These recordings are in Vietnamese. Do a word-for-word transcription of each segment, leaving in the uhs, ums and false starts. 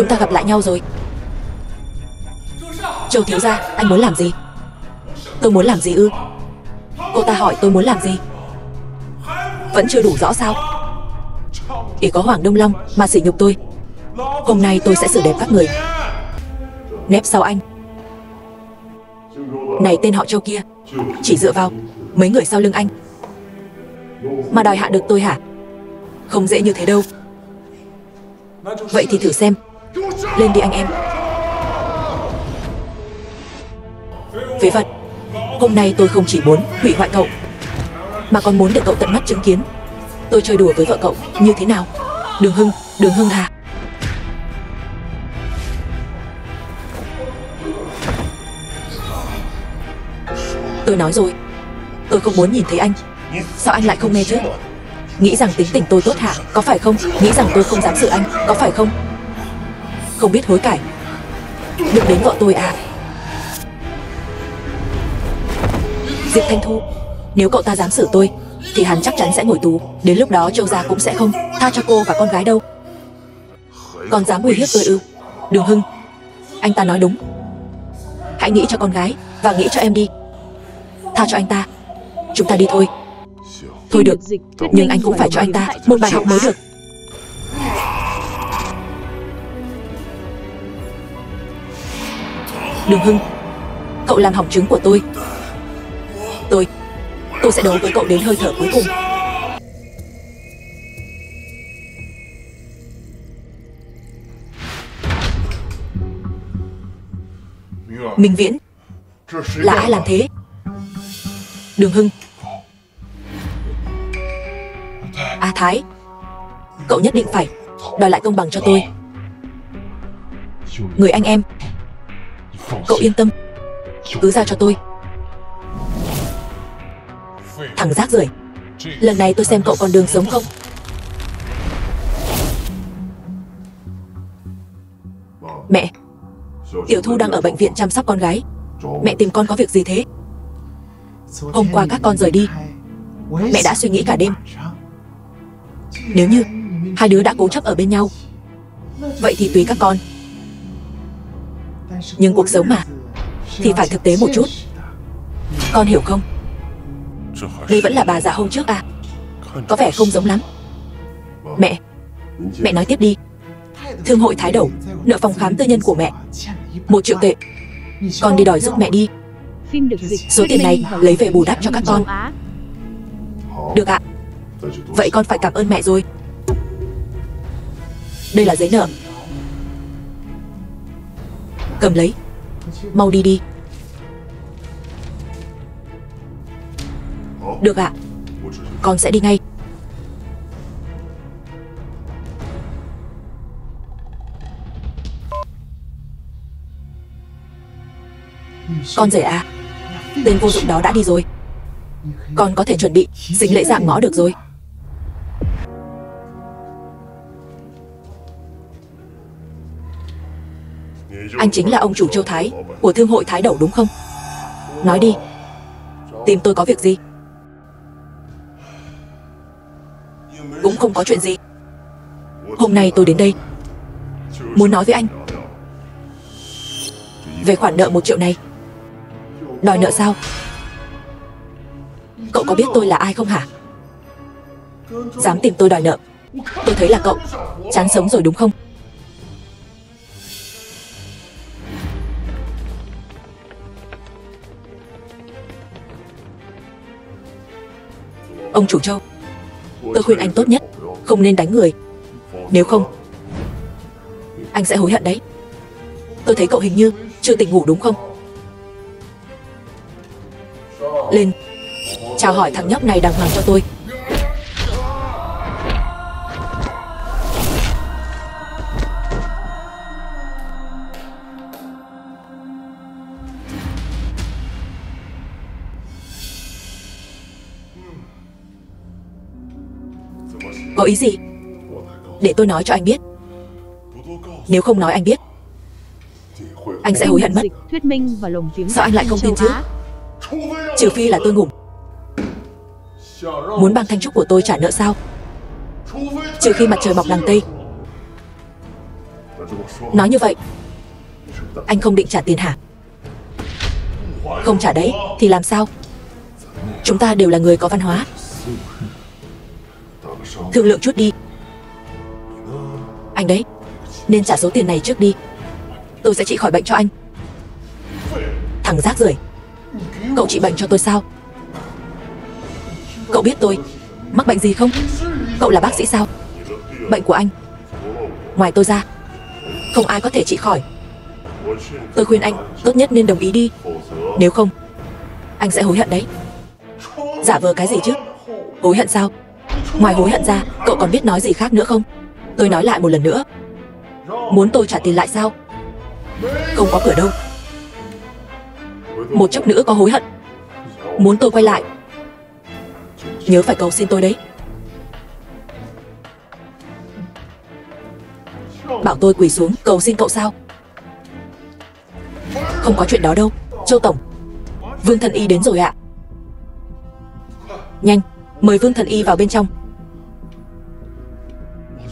chúng ta gặp lại nhau rồi. Châu thiếu gia, anh muốn làm gì? Tôi muốn làm gì ư? Cô ta hỏi tôi muốn làm gì? Vẫn chưa đủ rõ sao? Chỉ có Hoàng Đông Long mà sỉ nhục tôi. Hôm nay tôi sẽ xử đẹp các người. Nép sau anh. Này tên họ Châu kia, chỉ dựa vào mấy người sau lưng anh mà đòi hạ được tôi hả? Không dễ như thế đâu. Vậy thì thử xem. Lên đi anh em. Phế vật, hôm nay tôi không chỉ muốn hủy hoại cậu mà còn muốn để cậu tận mắt chứng kiến tôi chơi đùa với vợ cậu như thế nào. Đường Hưng, Đường Hưng hả? Tôi nói rồi, tôi không muốn nhìn thấy anh. Sao anh lại không nghe chứ? Nghĩ rằng tính tình tôi tốt hả, có phải không? Nghĩ rằng tôi không dám xử anh, có phải không? Không biết hối cải, đừng đến vợ tôi à? Diệp Thanh Thu, nếu cậu ta dám xử tôi thì hắn chắc chắn sẽ ngồi tù. Đến lúc đó Châu gia cũng sẽ không tha cho cô và con gái đâu. Còn dám uy hiếp tôi ư? Đường Hưng, anh ta nói đúng. Hãy nghĩ cho con gái và nghĩ cho em đi. Tha cho anh ta, chúng ta đi thôi. Thôi được, nhưng anh cũng phải cho anh ta một bài học mới được. Đường Hưng, cậu làm hỏng trứng của tôi. Tôi, tôi sẽ đấu với cậu đến hơi thở cuối cùng. Minh Viễn, là ai làm thế? Đường Hưng, A Thái, cậu nhất định phải đòi lại công bằng cho tôi. Người anh em, cậu yên tâm, cứ giao cho tôi. Thằng rác rưởi, lần này tôi xem cậu còn đường sống không. Mẹ, Tiểu Thu đang ở bệnh viện chăm sóc con gái. Mẹ tìm con có việc gì thế? Hôm qua các con rời đi, mẹ đã suy nghĩ cả đêm. Nếu như hai đứa đã cố chấp ở bên nhau, vậy thì tùy các con. Nhưng cuộc sống mà, thì phải thực tế một chút, con hiểu không? Đây vẫn là bà già hôm trước à? Có vẻ không giống lắm. Mẹ, mẹ nói tiếp đi. Thương hội Thái Đầu nợ phòng khám tư nhân của mẹ Một triệu tệ. Con đi đòi giúp mẹ đi. Số tiền này lấy về bù đắp cho các con. Được ạ. Vậy con phải cảm ơn mẹ rồi. Đây là giấy nợ, cầm lấy, mau đi đi. Được ạ, con sẽ đi ngay. Con rể à, tên vô dụng đó đã đi rồi. Con có thể chuẩn bị dính lễ dạng ngõ được rồi. Anh chính là ông chủ Châu Thái của thương hội Thái Đẩu đúng không? Nói đi, tìm tôi có việc gì? Cũng không có chuyện gì. Hôm nay tôi đến đây muốn nói với anh về khoản nợ một triệu này. Đòi nợ sao? Cậu có biết tôi là ai không hả? Dám tìm tôi đòi nợ. Tôi thấy là cậu chán sống rồi đúng không? Ông chủ Châu, tôi khuyên anh tốt nhất không nên đánh người. Nếu không, anh sẽ hối hận đấy. Tôi thấy cậu hình như chưa tỉnh ngủ đúng không? Lên, chào hỏi thằng nhóc này đàng hoàng cho tôi. Có ý gì? Để tôi nói cho anh biết. Nếu không nói anh biết, anh sẽ hối hận mất. Sao anh lại không tin chứ? Trừ phi là tôi ngủm. Muốn bằng thanh trúc của tôi trả nợ sao? Trừ khi mặt trời mọc đằng Tây. Nói như vậy, anh không định trả tiền hả? Không trả đấy thì làm sao? Chúng ta đều là người có văn hóa. Thương lượng chút đi. Anh đấy, nên trả số tiền này trước đi. Tôi sẽ trị khỏi bệnh cho anh. Thằng rác rưởi, cậu trị bệnh cho tôi sao? Cậu biết tôi mắc bệnh gì không? Cậu là bác sĩ sao? Bệnh của anh, ngoài tôi ra, không ai có thể trị khỏi. Tôi khuyên anh tốt nhất nên đồng ý đi. Nếu không, anh sẽ hối hận đấy. Giả vờ cái gì chứ? Hối hận sao? Ngoài hối hận ra, cậu còn biết nói gì khác nữa không? Tôi nói lại một lần nữa, muốn tôi trả tiền lại sao? Không có cửa đâu. Một chốc nữa có hối hận, muốn tôi quay lại, nhớ phải cầu xin tôi đấy. Bảo tôi quỳ xuống cầu xin cậu sao? Không có chuyện đó đâu. Châu Tổng, Vương Thần Y đến rồi ạ. Nhanh, mời Vương Thần Y vào bên trong.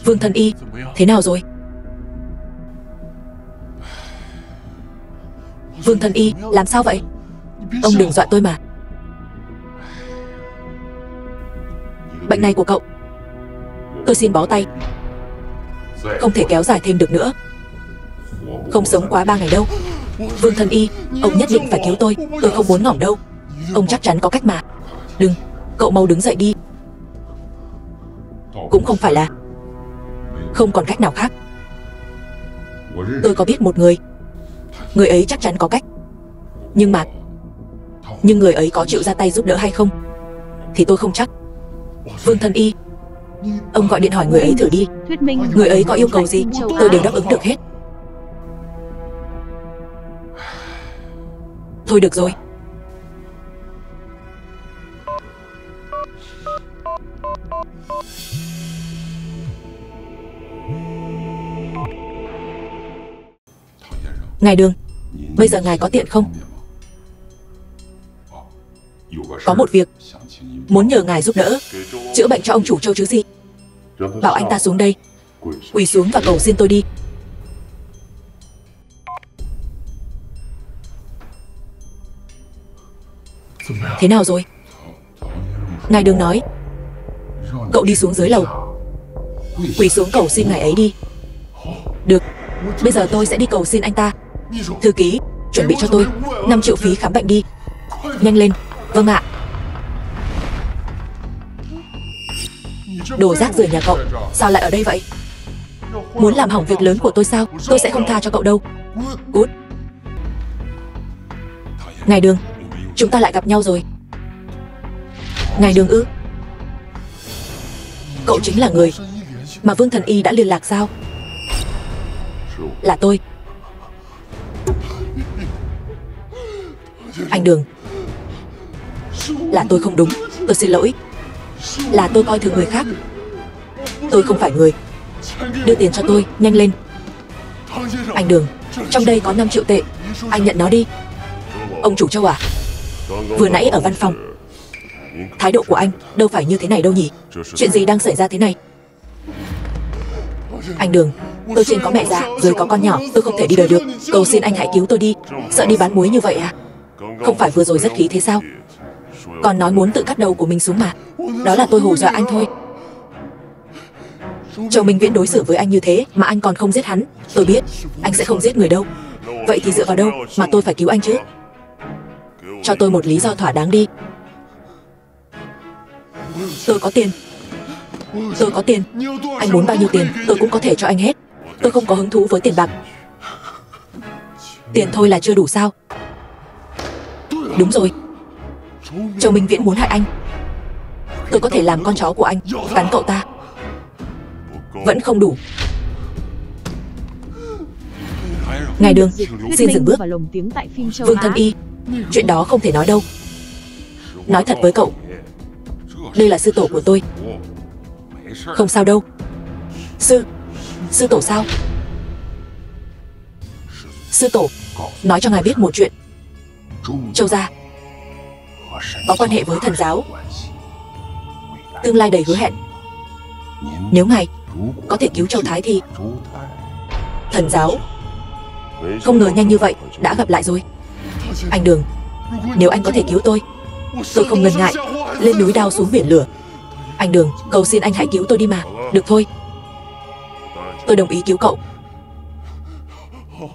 Vương Thần Y, thế nào rồi? Vương Thần Y, làm sao vậy? Ông đừng dọa tôi mà. Bệnh này của cậu, tôi xin bó tay, không thể kéo dài thêm được nữa. Không sống quá ba ngày đâu. Vương Thần Y, ông nhất định phải cứu tôi. Tôi không muốn ngỏm đâu. Ông chắc chắn có cách mà. Đừng, cậu mau đứng dậy đi. Cũng không phải là không còn cách nào khác. Tôi có biết một người, người ấy chắc chắn có cách. Nhưng mà Nhưng người ấy có chịu ra tay giúp đỡ hay không thì tôi không chắc. Vương Thần Y, ông gọi điện hỏi người ấy thử đi. Người ấy có yêu cầu gì tôi đều đáp ứng được hết. Thôi được rồi. Ngài Đường, bây giờ ngài có tiện không? Có một việc muốn nhờ ngài giúp đỡ, chữa bệnh cho ông chủ Châu chứ gì. Bảo anh ta xuống đây, quỳ xuống và cầu xin tôi đi. Thế nào rồi? Ngài Đường nói cậu đi xuống dưới lầu, quỳ xuống cầu xin ngài ấy đi. Được, bây giờ tôi sẽ đi cầu xin anh ta. Thư ký, chuẩn bị cho tôi năm triệu phí khám bệnh đi. Nhanh lên. Vâng ạ. Đồ rác rưởi nhà cậu, sao lại ở đây vậy? Muốn làm hỏng việc lớn của tôi sao? Tôi sẽ không tha cho cậu đâu. Cút. Ngài Đường, chúng ta lại gặp nhau rồi. Ngài Đường ư? Cậu chính là người mà Vương Thần Y đã liên lạc sao? Là tôi. Anh Đường, là tôi không đúng, tôi xin lỗi. Là tôi coi thường người khác. Tôi không phải người. Đưa tiền cho tôi, nhanh lên. Anh Đường, trong đây có năm triệu tệ, anh nhận nó đi. Ông chủ Châu à, vừa nãy ở văn phòng, thái độ của anh đâu phải như thế này đâu nhỉ? Chuyện gì đang xảy ra thế này? Anh Đường, tôi trên có mẹ già, dưới có con nhỏ, tôi không thể đi đời được. Cầu xin anh hãy cứu tôi đi. Sợ đi bán muối như vậy à? Không phải vừa rồi rất khí thế sao? Còn nói muốn tự cắt đầu của mình xuống mà. Đó là tôi hù dọa anh thôi. Châu Minh Viễn đối xử với anh như thế mà anh còn không giết hắn. Tôi biết anh sẽ không giết người đâu. Vậy thì dựa vào đâu mà tôi phải cứu anh chứ? Cho tôi một lý do thỏa đáng đi. Tôi có tiền. Tôi có tiền. Anh muốn bao nhiêu tiền tôi cũng có thể cho anh hết. Tôi không có hứng thú với tiền bạc. Tiền thôi là chưa đủ sao? Đúng rồi, Châu Minh Viễn muốn hại anh. Tôi có thể làm con chó của anh, cắn cậu ta. Vẫn không đủ. Ngài Đường, xin dừng bước. Vương Thần Y, chuyện đó không thể nói đâu. Nói thật với cậu, đây là sư tổ của tôi. Không sao đâu. Sư, sư tổ sao? Sư tổ, nói cho ngài biết một chuyện. Châu gia có quan hệ với Thần Giáo, tương lai đầy hứa hẹn. Nếu ngài có thể cứu Châu Thái thì Thần giáo. Không ngờ nhanh như vậy đã gặp lại rồi. Anh Đường, nếu anh có thể cứu tôi, tôi không ngần ngại lên núi đao xuống biển lửa. Anh Đường, cầu xin anh hãy cứu tôi đi mà. Được thôi, tôi đồng ý cứu cậu.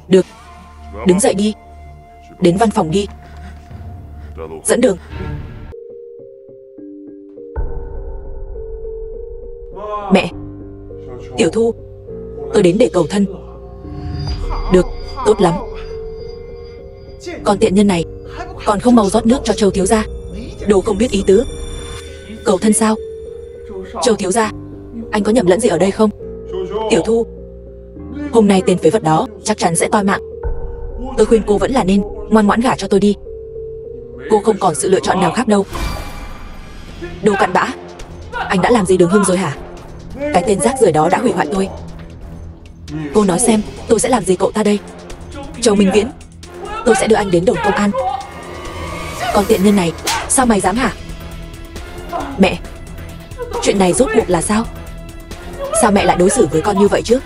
Được, đứng dậy đi. Đến văn phòng đi. Dẫn đường. Mẹ, Tiểu Thu, tôi đến để cầu thân. Được, tốt lắm. Còn tiện nhân này, còn không mau rót nước cho Châu thiếu gia. Đồ không biết ý tứ. Cầu thân sao? Châu thiếu gia, anh có nhầm lẫn gì ở đây không? Tiểu Thu, hôm nay tên phế vật đó chắc chắn sẽ toi mạng. Tôi khuyên cô vẫn là nên ngoan ngoãn gả cho tôi đi. Cô không còn sự lựa chọn nào khác đâu. Đồ cặn bã, anh đã làm gì Đường Hưng rồi hả? Cái tên rác rưởi đó đã hủy hoại tôi. Cô nói xem, tôi sẽ làm gì cậu ta đây? Châu Minh Viễn, tôi sẽ đưa anh đến đồn công an. Còn tiện nhân này, sao mày dám hả? Mẹ, chuyện này rốt cuộc là sao? Sao mẹ lại đối xử với con như vậy chứ?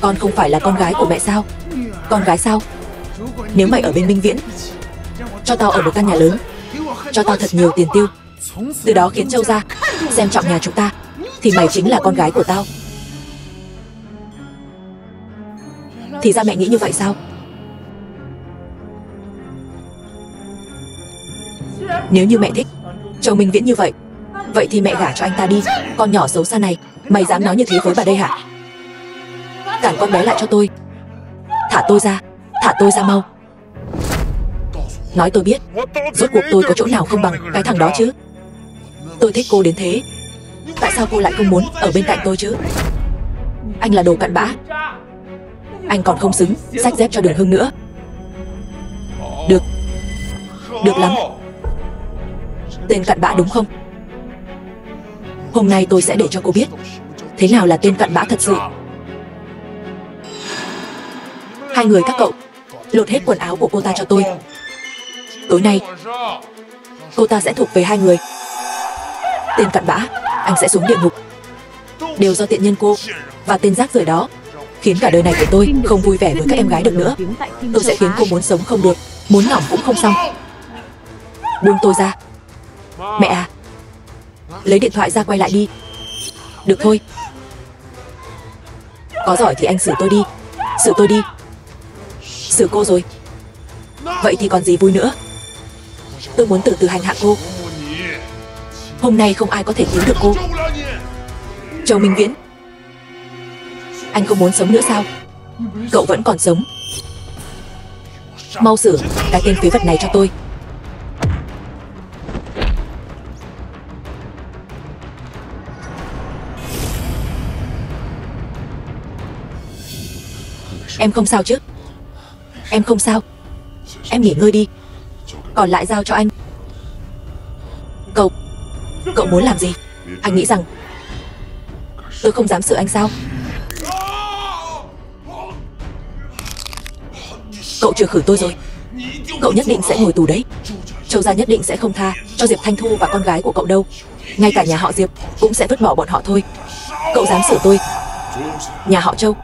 Con không phải là con gái của mẹ sao? Con gái sao? Nếu mày ở bên Minh Viễn, cho tao ở một căn nhà lớn, cho tao thật nhiều tiền tiêu, từ đó khiến Châu gia xem trọng nhà chúng ta, thì mày chính là con gái của tao. Thì ra mẹ nghĩ như vậy sao? Nếu như mẹ thích Châu Minh Viễn như vậy, vậy thì mẹ gả cho anh ta đi. Con nhỏ xấu xa này, mày dám nói như thế với bà đây hả? Cản con bé lại cho tôi. Thả tôi ra, thả tôi ra mau. Nói tôi biết, rốt cuộc tôi có chỗ nào không bằng cái thằng đó chứ? Tôi thích cô đến thế, tại sao cô lại không muốn ở bên cạnh tôi chứ? Anh là đồ cặn bã, anh còn không xứng xách dép cho Đường Hưng nữa. Được, được lắm. Tên cặn bã đúng không? Hôm nay tôi sẽ để cho cô biết thế nào là tên cặn bã thật sự. Hai người các cậu lột hết quần áo của cô ta cho tôi. Tối nay cô ta sẽ thuộc về hai người. Tên cặn bã, anh sẽ xuống địa ngục. Đều do tiện nhân cô và tên rác rưởi đó, khiến cả đời này của tôi không vui vẻ với các em gái được nữa. Tôi sẽ khiến cô muốn sống không được, muốn ngỏm cũng không xong. Buông tôi ra. Mẹ à, lấy điện thoại ra quay lại đi. Được thôi, có giỏi thì anh xử tôi đi. Xử tôi đi. Xử cô rồi, vậy thì còn gì vui nữa. Tôi muốn từ từ hành hạ cô. Hôm nay không ai có thể cứu được cô. Châu Minh Viễn, anh không muốn sống nữa sao? Cậu vẫn còn sống. Mau xử cái tên phế vật này cho tôi. Em không sao chứ? Em không sao. Em nghỉ ngơi đi. Còn lại giao cho anh. Cậu, cậu muốn làm gì? Anh nghĩ rằng tôi không dám xử anh sao? Cậu trừ khử tôi rồi, cậu nhất định sẽ ngồi tù đấy. Châu gia nhất định sẽ không tha cho Diệp Thanh Thu và con gái của cậu đâu. Ngay cả nhà họ Diệp cũng sẽ vứt bỏ bọn họ thôi. Cậu dám xử tôi? Nhà họ Châu,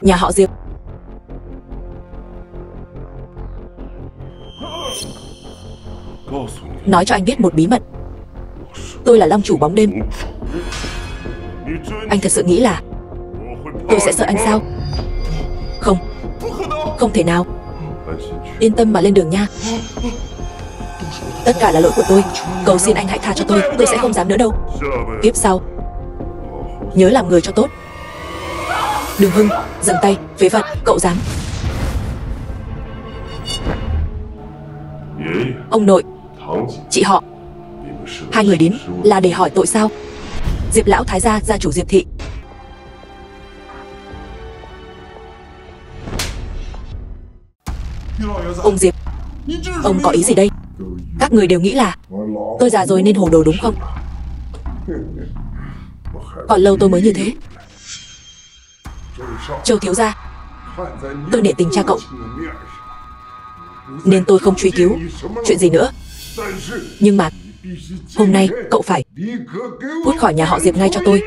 nhà họ Diệp, nói cho anh biết một bí mật. Tôi là Long chủ bóng đêm. Anh thật sự nghĩ là tôi sẽ sợ anh sao? Không, không thể nào. Yên tâm mà lên đường nha. Tất cả là lỗi của tôi. Cầu xin anh hãy tha cho tôi. Tôi sẽ không dám nữa đâu. Tiếp sau nhớ làm người cho tốt. Đường Hưng, dừng tay, phế vật, cậu dám. Ông nội, chị họ, hai người đến là để hỏi tội sao? Diệp lão thái gia, gia chủ Diệp thị. Ông Diệp, ông có ý gì đây? Các người đều nghĩ là tôi già rồi nên hồ đồ đúng không? Còn lâu tôi mới như thế. Châu thiếu gia, tôi nể tình cha cậu nên tôi không truy cứu chuyện gì nữa. Nhưng mà hôm nay cậu phải cút khỏi nhà họ Diệp ngay cho tôi.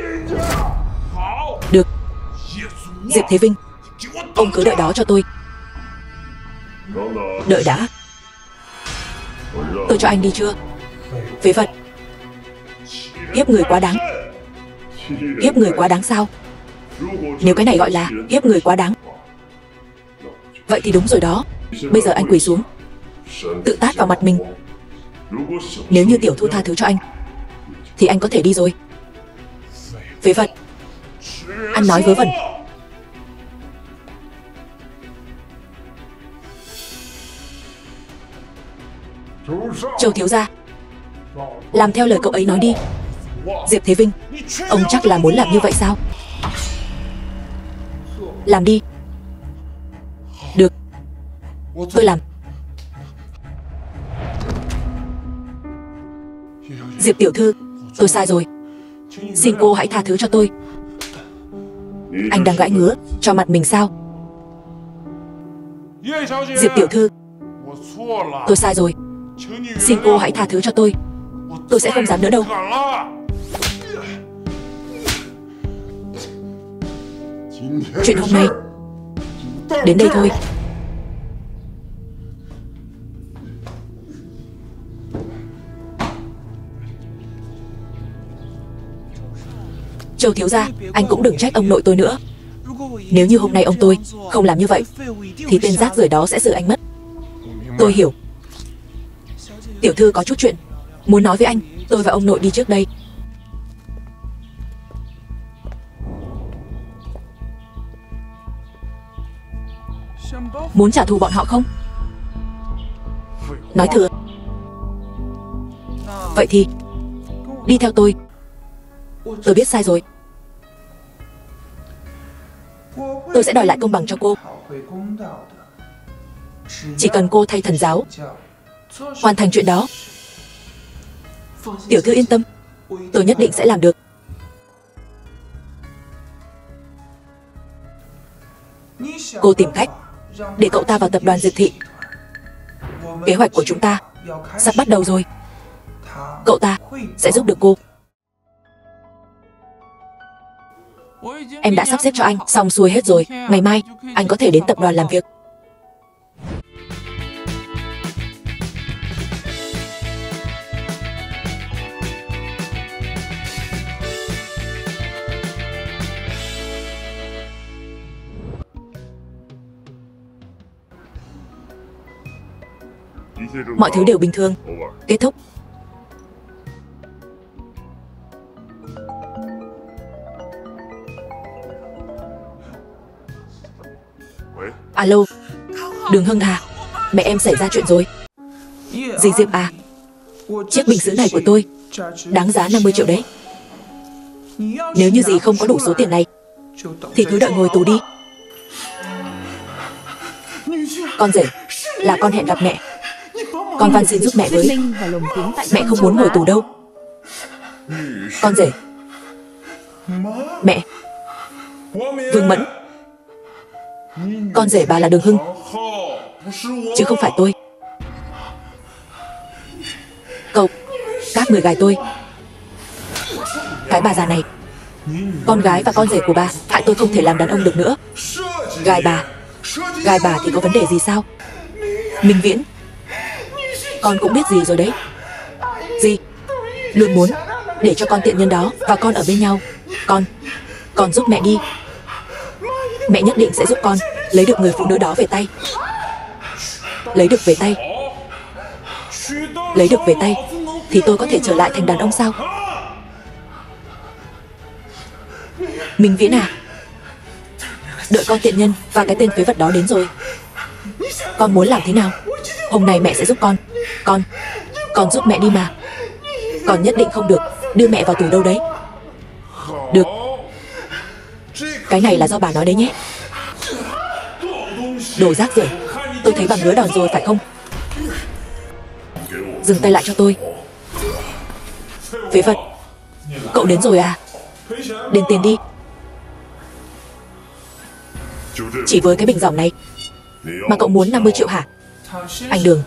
Được, Diệp Thế Vinh, ông cứ đợi đó cho tôi. Đợi đã. Tôi cho anh đi chưa? Phế vật. Hiếp người quá đáng. Hiếp người quá đáng sao? Nếu cái này gọi là hiếp người quá đáng, vậy thì đúng rồi đó. Bây giờ anh quỳ xuống, tự tát vào mặt mình. Nếu như Tiểu Thu tha thứ cho anh thì anh có thể đi rồi. Phế vật. Anh nói vớ vẩn. Châu thiếu gia, làm theo lời cậu ấy nói đi. Diệp Thế Vinh, ông chắc là muốn làm như vậy sao? Làm đi. Được, tôi làm. Diệp tiểu thư, tôi sai rồi, xin cô hãy tha thứ cho tôi. Anh đang gãi ngứa cho mặt mình sao? Diệp tiểu thư, tôi sai rồi, xin cô hãy tha thứ cho tôi. Tôi sẽ không dám nữa đâu. Chuyện hôm nay đến đây thôi. Châu thiếu gia, anh cũng đừng trách ông nội tôi nữa. Nếu như hôm nay ông tôi không làm như vậy thì tên rác rưởi đó sẽ xử anh mất. Tôi hiểu. Tiểu thư có chút chuyện muốn nói với anh. Tôi và ông nội đi trước đây. Muốn trả thù bọn họ không? Nói thừa. Vậy thì đi theo tôi. Tôi biết sai rồi. Tôi sẽ đòi lại công bằng cho cô. Chỉ cần cô thay thần giáo hoàn thành chuyện đó, tiểu thư yên tâm, tôi nhất định sẽ làm được. Cô tìm cách để cậu ta vào tập đoàn Diệp thị. Kế hoạch của chúng ta sắp bắt đầu rồi. Cậu ta sẽ giúp được cô. Em đã sắp xếp cho anh xong xuôi hết rồi. Ngày mai anh có thể đến tập đoàn làm việc. Mọi thứ đều bình thường. Kết thúc. Alo, Đường Hưng à, mẹ em xảy ra chuyện rồi. Dì Diệp à, chiếc bình sứ này của tôi đáng giá năm mươi triệu đấy. Nếu như dì không có đủ số tiền này thì cứ đợi ngồi tù đi. Con rể là con hẹn gặp mẹ. Con van xin giúp mẹ với. Mẹ không muốn ngồi tù đâu. Con rể. Mẹ. Vương Mẫn. Con rể bà là Đường Hưng, chứ không phải tôi. Cậu, các người gài tôi. Cái bà già này. Con gái và con rể của bà hại tôi không thể làm đàn ông được nữa. Gài bà. Gài bà thì có vấn đề gì sao? Minh Viễn, con cũng biết gì rồi đấy. Dì luôn muốn để cho con tiện nhân đó và con ở bên nhau. Con, con giúp mẹ đi. Mẹ nhất định sẽ giúp con lấy được người phụ nữ đó về tay. Lấy được về tay. Lấy được về tay thì tôi có thể trở lại thành đàn ông sao? Minh Viễn à, đợi con tiện nhân và cái tên phế vật đó đến rồi. Con muốn làm thế nào? Hôm nay mẹ sẽ giúp con. Con, con giúp mẹ đi mà. Con nhất định không được đưa mẹ vào tù đâu đấy. Được. Cái này là do bà nói đấy nhé. Đồ rác rưởi, tôi thấy bà ngứa đòn rồi phải không? Dừng tay lại cho tôi. Phế vật, cậu đến rồi à? Đền tiền đi. Chỉ với cái bình giỏng này mà cậu muốn năm mươi triệu hả? Anh Đường,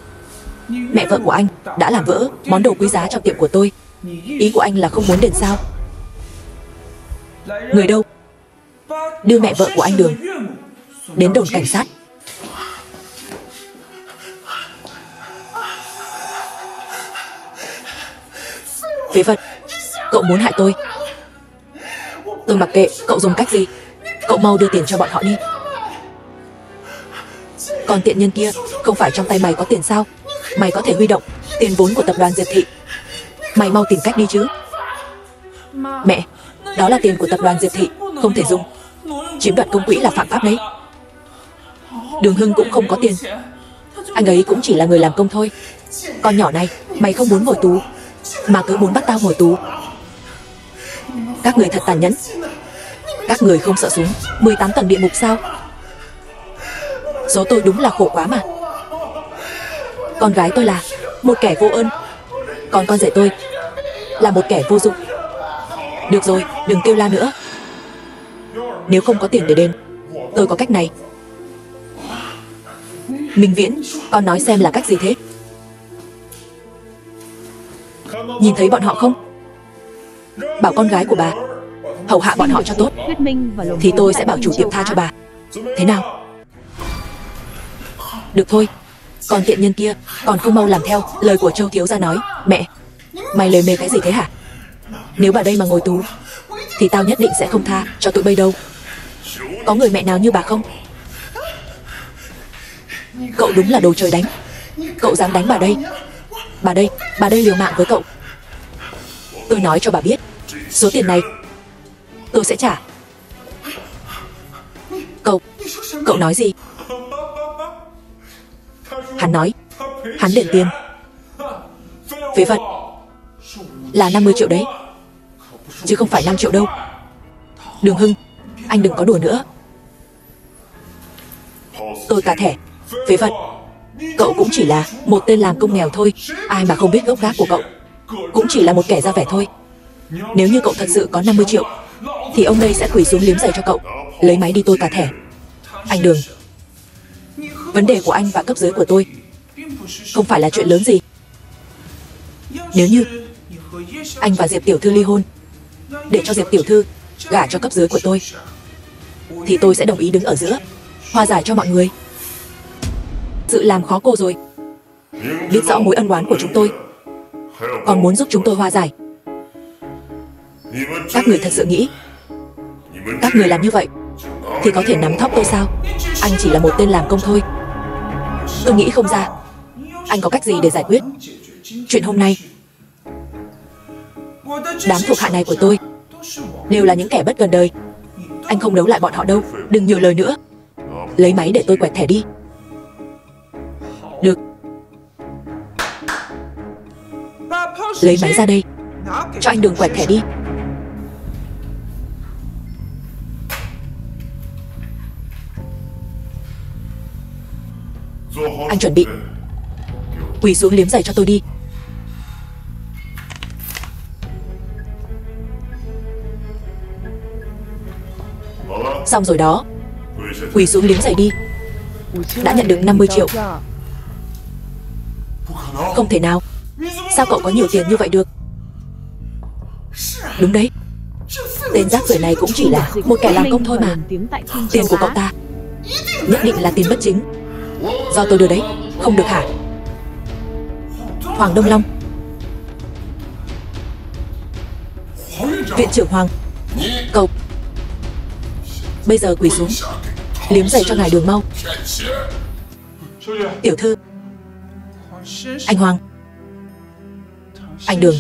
mẹ vợ của anh đã làm vỡ món đồ quý giá trong tiệm của tôi. Ý của anh là không muốn đền sao? Người đâu? đưa mẹ vợ của anh Đường đến đồn cảnh sát. Phế vật, cậu muốn hại tôi. Tôi mặc kệ cậu dùng cách gì, cậu mau đưa tiền cho bọn họ đi. Còn tiện nhân kia, không phải trong tay mày có tiền sao? Mày có thể huy động tiền vốn của tập đoàn Diệp Thị, mày mau tìm cách đi chứ. Mẹ, đó là tiền của tập đoàn Diệp Thị, không thể dùng. Chiếm đoạt công quỹ là phạm pháp đấy. Đường Hưng cũng không có tiền, anh ấy cũng chỉ là người làm công thôi. Con nhỏ này, mày không muốn ngồi tù mà cứ muốn bắt tao ngồi tù. Các người thật tàn nhẫn. Các người không sợ súng mười tám tầng địa ngục sao? Số tôi đúng là khổ quá mà. Con gái tôi là một kẻ vô ơn, còn con rể tôi là một kẻ vô dụng. Được rồi, đừng kêu la nữa. Nếu không có tiền để đền, tôi có cách này. Minh Viễn, con nói xem là cách gì thế? Nhìn thấy bọn họ không? Bảo con gái của bà hầu hạ bọn họ cho tốt, thì tôi sẽ bảo chủ tiệm tha cho bà. Thế nào? Được thôi. Còn tiện nhân kia, còn không mau làm theo lời của Châu thiếu gia nói. Mẹ, mày lề mề cái gì thế hả? Nếu bà đây mà ngồi tù thì tao nhất định sẽ không tha cho tụi bây đâu. Có người mẹ nào như bà không? Cậu đúng là đồ trời đánh. Cậu dám đánh bà đây. Bà đây, bà đây liều mạng với cậu. Tôi nói cho bà biết, số tiền này tôi sẽ trả. Cậu, cậu nói gì? Hắn nói, hắn đền tiền. Phế vật, là năm mươi triệu đấy, chứ không phải năm triệu đâu. Đường Hưng, anh đừng có đùa nữa. Tôi cả thẻ. Phế vật, cậu cũng chỉ là một tên làm công nghèo thôi, ai mà không biết gốc gác của cậu. Cũng chỉ là một kẻ ra vẻ thôi. Nếu như cậu thật sự có năm mươi triệu thì ông đây sẽ quỳ xuống liếm giày cho cậu. Lấy máy đi, tôi cả thẻ. Anh Đường, vấn đề của anh và cấp dưới của tôi không phải là chuyện lớn gì. Nếu như anh và Diệp tiểu thư ly hôn để cho Diệp tiểu thư gả cho cấp dưới của tôi, thì tôi sẽ đồng ý đứng ở giữa hòa giải cho mọi người. Sự làm khó cô rồi. Biết rõ mối ân oán của chúng tôi, còn muốn giúp chúng tôi hòa giải. Các người thật sự nghĩ các người làm như vậy thì có thể nắm thóp tôi sao? Anh chỉ là một tên làm công thôi. Tôi nghĩ không ra anh có cách gì để giải quyết chuyện hôm nay. Đám thuộc hạ này của tôi đều là những kẻ bất gần đời. Anh không đấu lại bọn họ đâu. Đừng nhiều lời nữa. Lấy máy để tôi quẹt thẻ đi. Được. Lấy máy ra đây, cho anh Đường quẹt thẻ đi. Anh chuẩn bị quỳ xuống liếm giày cho tôi đi. Xong rồi đó. Quỳ xuống liếm giày đi. Đã nhận được năm mươi triệu. Không thể nào. Sao cậu có nhiều tiền như vậy được? Đúng đấy, tên rác rưởi này cũng chỉ là một kẻ làm công thôi mà. Tiền của cậu ta nhất định là tiền bất chính, do tôi đưa đấy. Không được hả? Hoàng Đông Long, viện trưởng Hoàng, cậu bây giờ quỳ xuống liếm giày cho ngài Đường mau. Tiểu thư, anh Hoàng, anh Đường,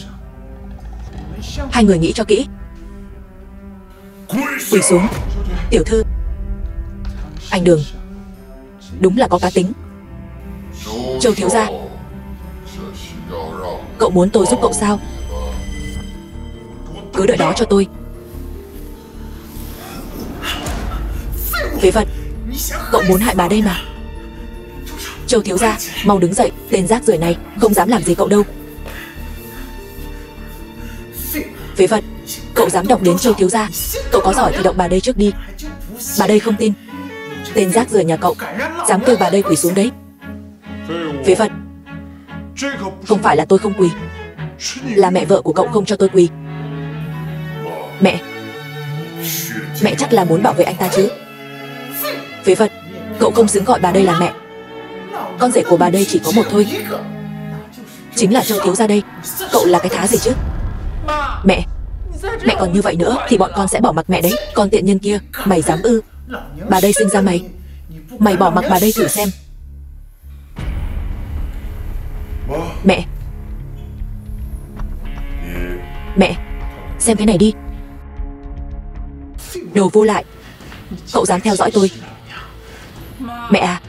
hai người nghĩ cho kỹ. Quỳ xuống. Tiểu thư, anh Đường đúng là có cá tính. Châu thiếu gia, cậu muốn tôi giúp cậu sao? Cứ đợi đó cho tôi. Phế vật, cậu muốn hại bà đây mà. Châu thiếu gia, mau đứng dậy. Tên rác rưởi này không dám làm gì cậu đâu. Phế vật, cậu dám động đến Châu thiếu gia. Cậu có giỏi thì động bà đây trước đi. Bà đây không tin. Tên rác rưởi nhà cậu dám kêu bà đây quỳ xuống đấy. Phế vật, không phải là tôi không quỳ, là mẹ vợ của cậu không cho tôi quỳ. Mẹ, mẹ chắc là muốn bảo vệ anh ta chứ. Phế vật, cậu không xứng gọi bà đây là mẹ. Con rể của bà đây chỉ có một thôi, chính là Châu thiếu gia đây. Cậu là cái thá gì chứ? Mẹ, mẹ còn như vậy nữa thì bọn con sẽ bỏ mặc mẹ đấy. Con tiện nhân kia, mày dám ư? Bà đây sinh ra mày, mày bỏ mặc bà đây thử xem. Mẹ, mẹ, xem cái này đi. Đồ vô lại, cậu dám theo dõi tôi? Mẹ à,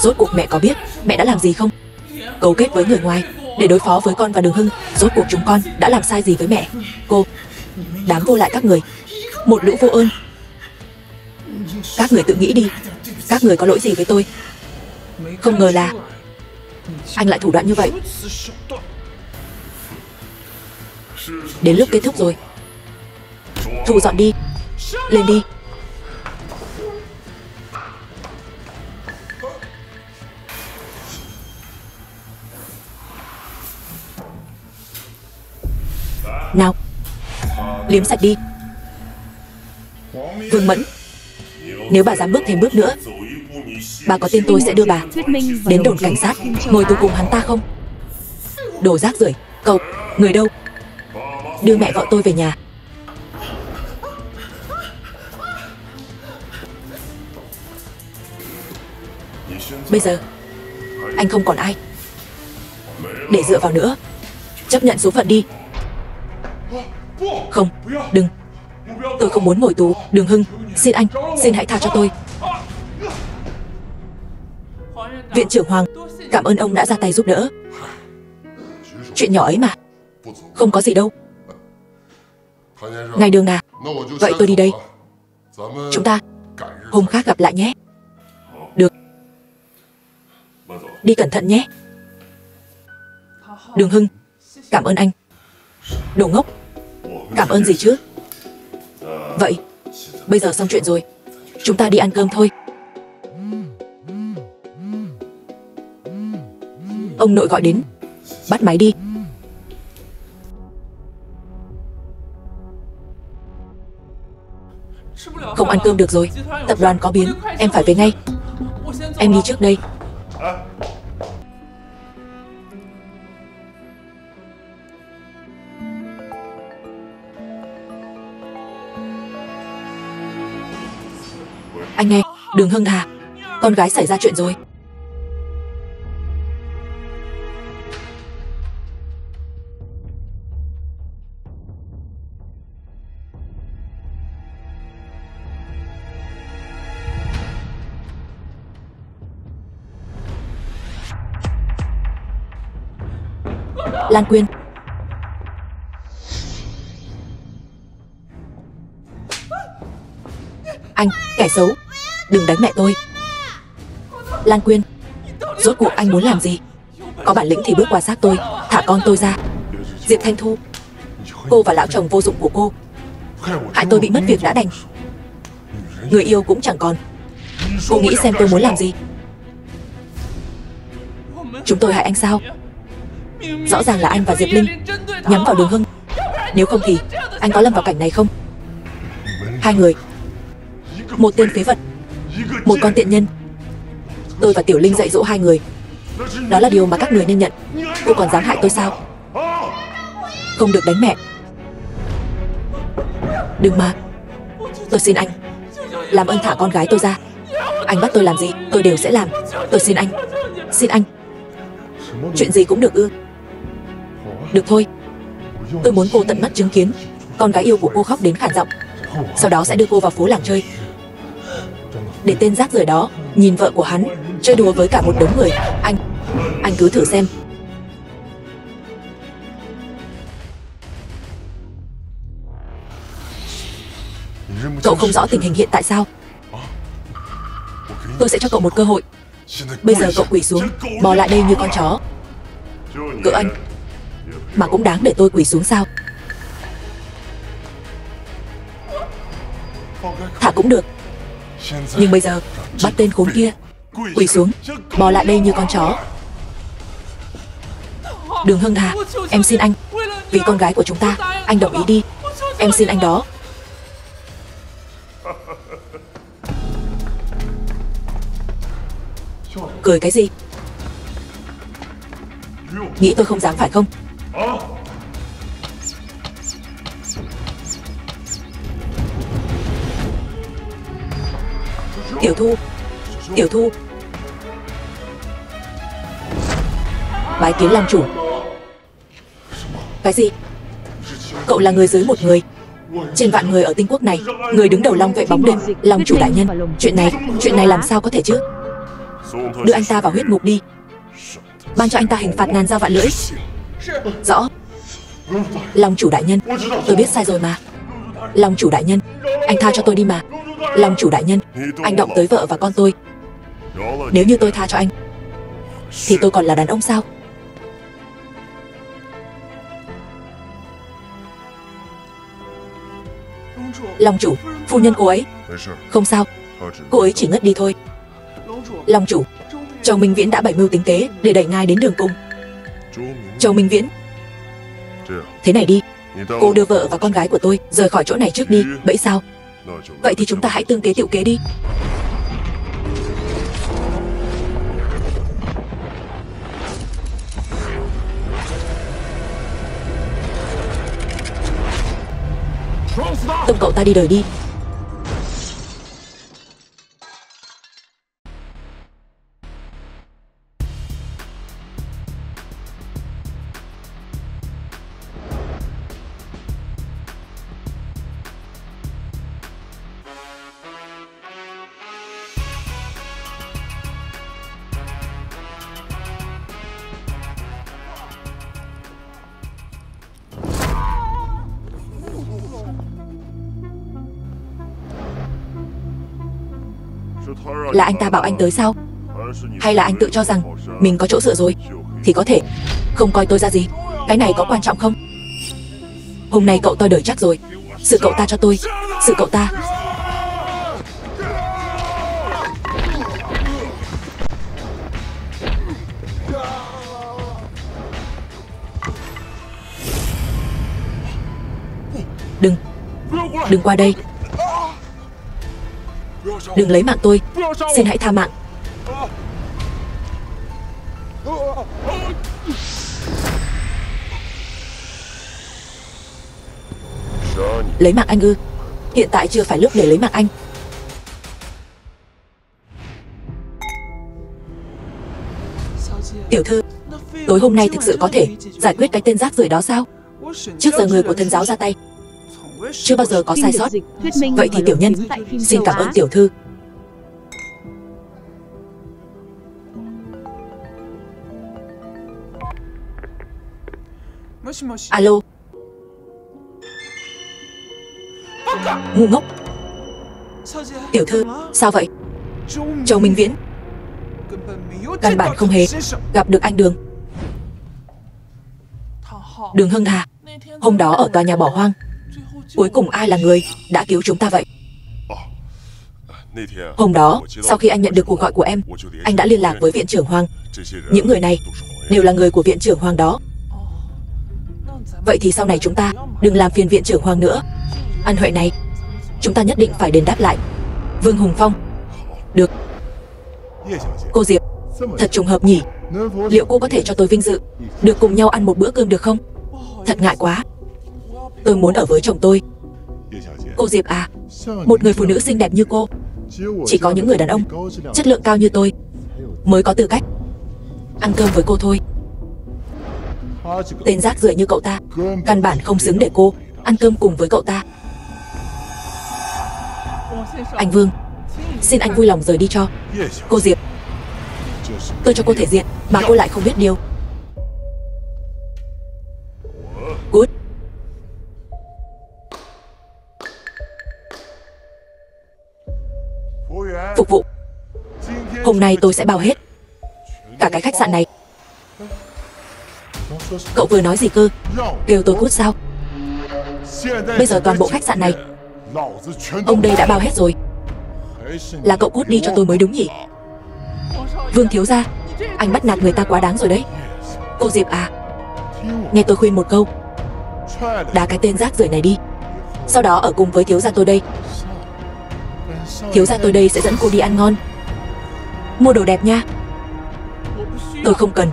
rốt cuộc mẹ có biết mẹ đã làm gì không? Cấu kết với người ngoài để đối phó với con và Đường Hưng. Rốt cuộc chúng con đã làm sai gì với mẹ? Cô, đám vô lại các người, một lũ vô ơn. Các người tự nghĩ đi, các người có lỗi gì với tôi? Không ngờ là anh lại thủ đoạn như vậy. Đến lúc kết thúc rồi. Thu dọn đi, lên đi. Nào, liếm sạch đi. Vương Mẫn, nếu bà dám bước thêm bước nữa, bà có tin tôi sẽ đưa bà đến đồn cảnh sát ngồi tù cùng hắn ta không? Đồ rác rưởi, cậu, người đâu? Đưa mẹ vợ tôi về nhà. Bây giờ anh không còn ai để dựa vào nữa, chấp nhận số phận đi. Không, đừng, tôi không muốn ngồi tù. Đường Hưng, xin anh, xin hãy tha cho tôi. Viện trưởng Hoàng, cảm ơn ông đã ra tay giúp đỡ. Chuyện nhỏ ấy mà, không có gì đâu. Ngài Đường à, vậy tôi đi đây. Chúng ta hôm khác gặp lại nhé. Được, đi cẩn thận nhé. Đường Hưng, cảm ơn anh. Đồ ngốc, cảm ơn gì chứ? Vậy, bây giờ xong chuyện rồi, chúng ta đi ăn cơm thôi. Ông nội gọi đến, bắt máy đi. Không ăn cơm được rồi, tập đoàn có biến, em phải về ngay. Em đi trước đây. Anh nghe, Đường Hưng à, con gái xảy ra chuyện rồi. Lan Quyên, anh, kẻ xấu, đừng đánh mẹ tôi. Lan Quyên, rốt cuộc anh muốn làm gì? Có bản lĩnh thì bước qua xác tôi, thả con tôi ra. Diệp Thanh Thu, cô và lão chồng vô dụng của cô hại tôi bị mất việc đã đành, người yêu cũng chẳng còn. Cô nghĩ xem tôi muốn làm gì? Chúng tôi hại anh sao? Rõ ràng là anh và Diệp Linh nhắm vào Đường Hưng, nếu không thì anh có lâm vào cảnh này không? Hai người, một tên phế vật, một con tiện nhân. Tôi và Tiểu Linh dạy dỗ hai người, đó là điều mà các người nên nhận. Cô còn dám hại tôi sao? Không được đánh mẹ. Đừng mà, tôi xin anh, làm ơn thả con gái tôi ra. Anh bắt tôi làm gì tôi đều sẽ làm. Tôi xin anh, xin anh. Chuyện gì cũng được ư? Được thôi, tôi muốn cô tận mắt chứng kiến con gái yêu của cô khóc đến khản giọng, sau đó sẽ đưa cô vào phố làng chơi, để tên rác rưởi đó nhìn vợ của hắn chơi đùa với cả một đống người. Anh, anh cứ thử xem. Cậu không rõ tình hình hiện tại sao? Tôi sẽ cho cậu một cơ hội. Bây giờ cậu quỳ xuống, bò lại đây như con chó. Cỡ anh mà cũng đáng để tôi quỳ xuống sao? Thả cũng được, nhưng bây giờ bắt tên khốn kia, quỳ xuống, bò lại đây như con chó. Đường Hưng Hà, em xin anh, vì con gái của chúng ta, anh đồng ý đi. Em xin anh đó. Cười cái gì? Nghĩ tôi không dám phải không? Tiểu Thu, Tiểu Thu, bái kiến làm chủ. Cái gì? Cậu là người dưới một người, trên vạn người ở Tinh Quốc này, người đứng đầu Long Vệ Bóng Đêm, Long chủ đại nhân. Chuyện này, chuyện này làm sao có thể chứ? Đưa anh ta vào huyết ngục đi. Ban cho anh ta hình phạt ngàn dao vạn lưỡi. Rõ. Long chủ đại nhân, tôi biết sai rồi mà. Long chủ đại nhân, anh tha cho tôi đi mà. Long chủ đại nhân, anh động tới vợ và con tôi. Nếu như tôi tha cho anh thì tôi còn là đàn ông sao? Long chủ, phu nhân cô ấy. Không sao, cô ấy chỉ ngất đi thôi. Long chủ, Châu Minh Viễn đã bày mưu tính kế để đẩy ngài đến đường cùng. Châu Minh Viễn, thế này đi, cô đưa vợ và con gái của tôi rời khỏi chỗ này trước đi. Vậy sao? Vậy thì chúng ta hãy tương kế tiểu kế đi. Tông cậu ta đi đời đi. Là anh ta bảo anh tới sao? Hay là anh tự cho rằng mình có chỗ dựa rồi thì có thể không coi tôi ra gì? Cái này có quan trọng không? Hôm nay cậu tôi đời chắc rồi. Sự cậu ta cho tôi, sự cậu ta. Đừng, đừng qua đây. Đừng lấy mạng tôi, xin hãy tha mạng. Lấy mạng anh ư? Hiện tại chưa phải lúc để lấy mạng anh. Tiểu thư, tối hôm nay thực sự có thể giải quyết cái tên rác rưởi đó sao? Trước giờ người của thần giáo ra tay chưa bao giờ có sai sót. Vậy thì tiểu nhân xin cảm ơn tiểu thư. Alo. Ngu ngốc. Tiểu thư, sao vậy? Châu Minh Viễn căn bản không hề gặp được anh Đường. Đường Hưng Hà, hôm đó ở tòa nhà bỏ hoang, cuối cùng ai là người đã cứu chúng ta vậy? Hôm đó, sau khi anh nhận được cuộc gọi của em, anh đã liên lạc với viện trưởng Hoàng. Những người này đều là người của viện trưởng Hoàng đó. Vậy thì sau này chúng ta đừng làm phiền viện trưởng Hoàng nữa. Ăn huệ này chúng ta nhất định phải đền đáp lại. Vương Hùng Phong. Được. Cô Diệp, thật trùng hợp nhỉ. Liệu cô có thể cho tôi vinh dự được cùng nhau ăn một bữa cơm được không? Thật ngại quá, tôi muốn ở với chồng tôi. Cô Diệp à, một người phụ nữ xinh đẹp như cô, chỉ có những người đàn ông chất lượng cao như tôi mới có tư cách ăn cơm với cô thôi. Tên rác rưởi như cậu ta căn bản không xứng để cô ăn cơm cùng với cậu ta. Anh Vương, xin anh vui lòng rời đi cho. Cô Diệp, tôi cho cô thể diện mà cô lại không biết điều. Good. Phục vụ, hôm nay tôi sẽ bao hết cả cái khách sạn này. Cậu vừa nói gì cơ? Kêu tôi cút sao? Bây giờ toàn bộ khách sạn này ông đây đã bao hết rồi. Là cậu cút đi cho tôi mới đúng nhỉ? Vương thiếu gia, anh bắt nạt người ta quá đáng rồi đấy. Cô Diệp à, nghe tôi khuyên một câu, đá cái tên rác rưởi này đi, sau đó ở cùng với thiếu gia tôi đây. Thiếu gia tôi đây sẽ dẫn cô đi ăn ngon, mua đồ đẹp nha. Tôi không cần.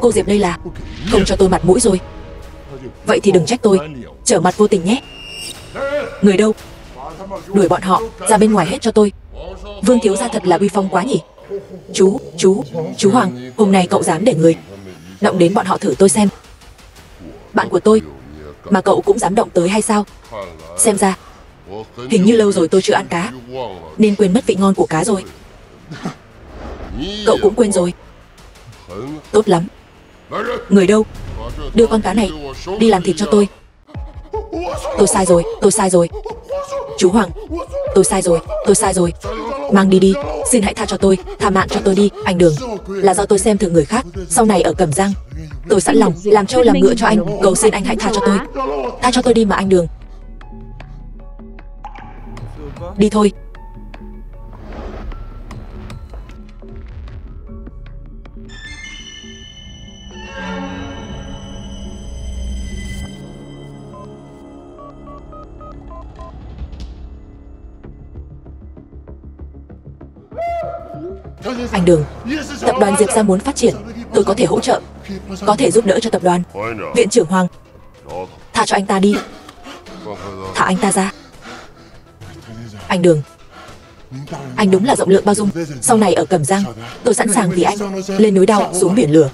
Cô Diệp đây là không cho tôi mặt mũi rồi. Vậy thì đừng trách tôi trở mặt vô tình nhé. Người đâu? Đuổi bọn họ ra bên ngoài hết cho tôi. Vương thiếu gia thật là uy phong quá nhỉ. Chú, chú, chú Hoàng, hôm nay cậu dám để người động đến bọn họ thử tôi xem. Bạn của tôi mà cậu cũng dám động tới hay sao? Xem ra hình như lâu rồi tôi chưa ăn cá nên quên mất vị ngon của cá rồi. Cậu cũng quên rồi. Tốt lắm. Người đâu? Đưa con cá này đi làm thịt cho tôi. Tôi sai rồi, tôi sai rồi. Chú Hoàng, tôi sai rồi, tôi sai rồi. Mang đi đi, xin hãy tha cho tôi, tha mạng cho tôi đi, anh Đường. Là do tôi xem thường người khác, sau này ở Cẩm Giang tôi sẵn lòng làm trâu làm ngựa cho anh. Cầu xin anh hãy tha cho tôi. Tha cho tôi đi mà anh Đường. Đi thôi. Anh Đường, tập đoàn Diệp Gia muốn phát triển, tôi có thể hỗ trợ, có thể giúp đỡ cho tập đoàn. Viện trưởng Hoàng, tha cho anh ta đi. Thả anh ta ra. Anh Đường, anh đúng là rộng lượng bao dung. Sau này ở Cẩm Giang, tôi sẵn sàng vì anh lên núi đao, xuống biển lửa.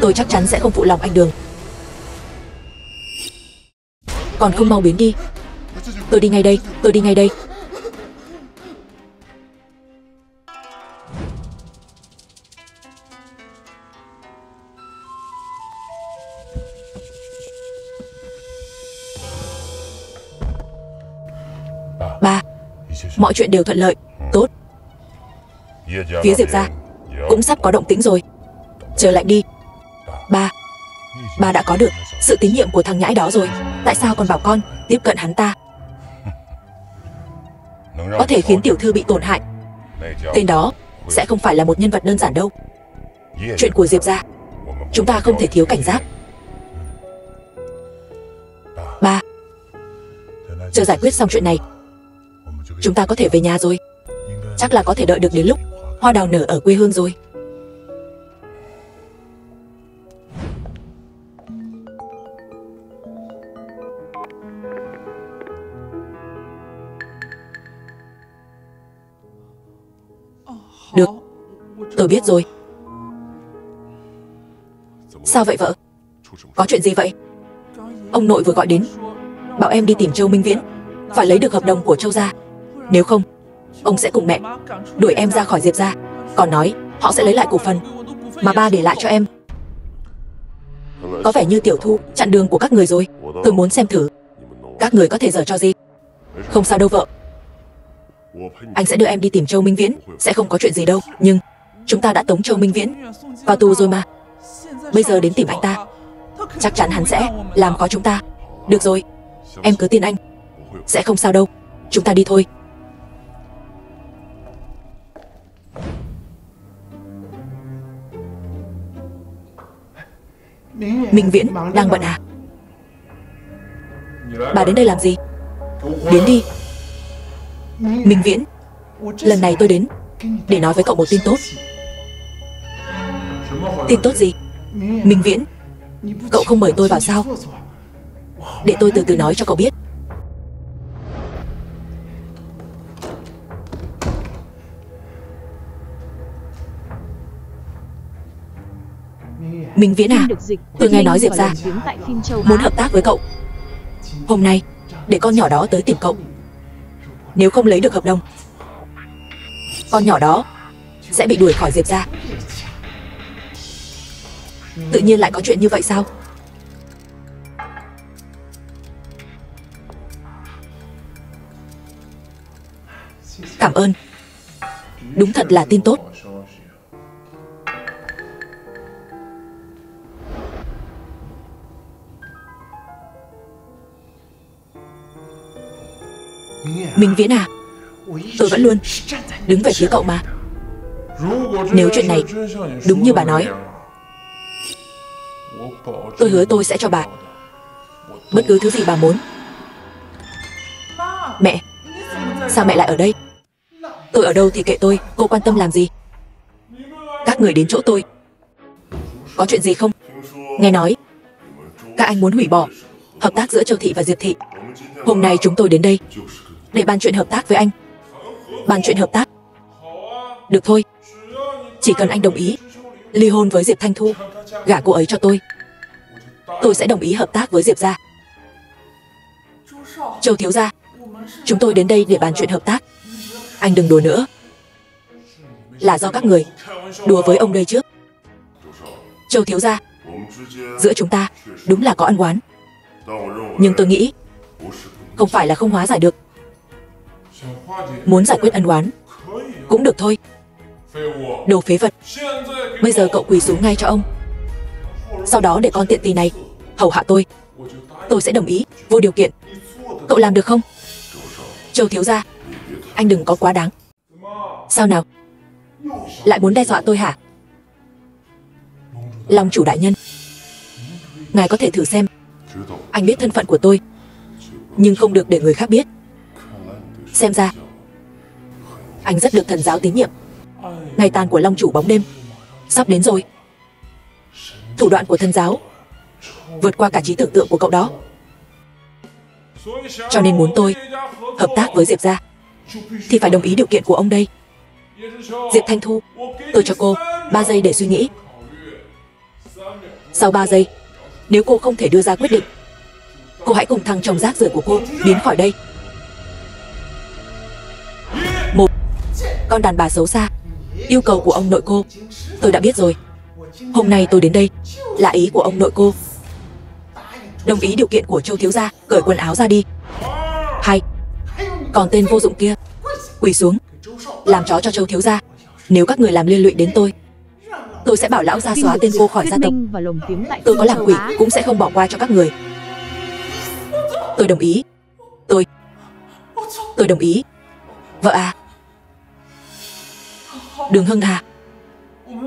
Tôi chắc chắn sẽ không phụ lòng anh Đường. Còn không mau biến đi. Tôi đi ngay đây, tôi đi ngay đây. Mọi chuyện đều thuận lợi. Tốt. Phía Diệp Gia cũng sắp có động tĩnh rồi. Chờ lại đi. Ba, ba đã có được sự tín nhiệm của thằng nhãi đó rồi, tại sao còn bảo con tiếp cận hắn ta? Có thể khiến tiểu thư bị tổn hại. Tên đó sẽ không phải là một nhân vật đơn giản đâu. Chuyện của Diệp Gia chúng ta không thể thiếu cảnh giác. Ba, chờ giải quyết xong chuyện này chúng ta có thể về nhà rồi. Chắc là có thể đợi được đến lúc hoa đào nở ở quê hương rồi. Được, tôi biết rồi. Sao vậy vợ? Có chuyện gì vậy? Ông nội vừa gọi đến, bảo em đi tìm Châu Minh Viễn, phải lấy được hợp đồng của Châu Gia. Nếu không, ông sẽ cùng mẹ đuổi em ra khỏi Diệp Gia. Còn nói, họ sẽ lấy lại cổ phần mà ba để lại cho em. Có vẻ như tiểu thu chặn đường của các người rồi. Tôi muốn xem thử các người có thể giở cho gì. Không sao đâu vợ. Anh sẽ đưa em đi tìm Châu Minh Viễn, sẽ không có chuyện gì đâu. Nhưng chúng ta đã tống Châu Minh Viễn vào tù rồi mà. Bây giờ đến tìm anh ta, chắc chắn hắn sẽ làm khó chúng ta. Được rồi, em cứ tin anh, sẽ không sao đâu. Chúng ta đi thôi. Minh Viễn đang bận à? Bà đến đây làm gì? Đến đi. Minh Viễn, lần này tôi đến để nói với cậu một tin tốt. Tin tốt gì? Minh Viễn, cậu không mời tôi vào sao? Để tôi từ từ nói cho cậu biết. Minh Viễn à, tôi nghe nói Diệp Gia muốn hợp tác với cậu. Hôm nay để con nhỏ đó tới tìm cậu. Nếu không lấy được hợp đồng, con nhỏ đó sẽ bị đuổi khỏi Diệp Gia. Tự nhiên lại có chuyện như vậy sao? Cảm ơn. Đúng thật là tin tốt. Minh Viễn à, tôi vẫn luôn đứng về phía cậu mà. Nếu chuyện này đúng như bà nói, tôi hứa tôi sẽ cho bà bất cứ thứ gì bà muốn. Mẹ, sao mẹ lại ở đây? Tôi ở đâu thì kệ tôi, cô quan tâm làm gì? Các các người đến chỗ tôi. Có chuyện gì không? Nghe nói các anh muốn hủy bỏ hợp tác giữa Châu thị và Diệp thị. Hôm nay chúng tôi đến đây để bàn chuyện hợp tác với anh. Bàn chuyện hợp tác? Được thôi, chỉ cần anh đồng ý ly hôn với Diệp Thanh Thu, gả cô ấy cho tôi, tôi sẽ đồng ý hợp tác với Diệp gia. Châu thiếu gia, chúng tôi đến đây để bàn chuyện hợp tác. Anh đừng đùa nữa. Là do các người đùa với ông đây trước. Châu thiếu gia, giữa chúng ta đúng là có ân oán, nhưng tôi nghĩ không phải là không hóa giải được. Muốn giải quyết ân oán cũng được thôi. Đồ phế vật, bây giờ cậu quỳ xuống ngay cho ông, sau đó để con tiện tì này hầu hạ tôi. Tôi sẽ đồng ý vô điều kiện. Cậu làm được không? Châu thiếu gia, anh đừng có quá đáng. Sao nào? Lại muốn đe dọa tôi hả? Long chủ đại nhân, ngài có thể thử xem. Anh biết thân phận của tôi, nhưng không được để người khác biết. Xem ra anh rất được thần giáo tín nhiệm. Ngày tàn của Long chủ bóng đêm sắp đến rồi. Thủ đoạn của thần giáo vượt qua cả trí tưởng tượng của cậu đó. Cho nên muốn tôi hợp tác với Diệp gia thì phải đồng ý điều kiện của ông đây. Diệp Thanh Thu, tôi cho cô ba giây để suy nghĩ. Sau ba giây, nếu cô không thể đưa ra quyết định, cô hãy cùng thằng chồng rác rưởi của cô biến khỏi đây. Một, con đàn bà xấu xa. Yêu cầu của ông nội cô tôi đã biết rồi. Hôm nay tôi đến đây là ý của ông nội cô. Đồng ý điều kiện của Châu thiếu gia, cởi quần áo ra đi. Hai, còn tên vô dụng kia, quỳ xuống làm chó cho Châu thiếu gia. Nếu các người làm liên lụy đến tôi, tôi sẽ bảo lão gia xóa tên cô khỏi gia tộc. Tôi có làm quỷ cũng sẽ không bỏ qua cho các người. Tôi đồng ý. Tôi Tôi đồng ý. Vợ à, Đường Hưng à,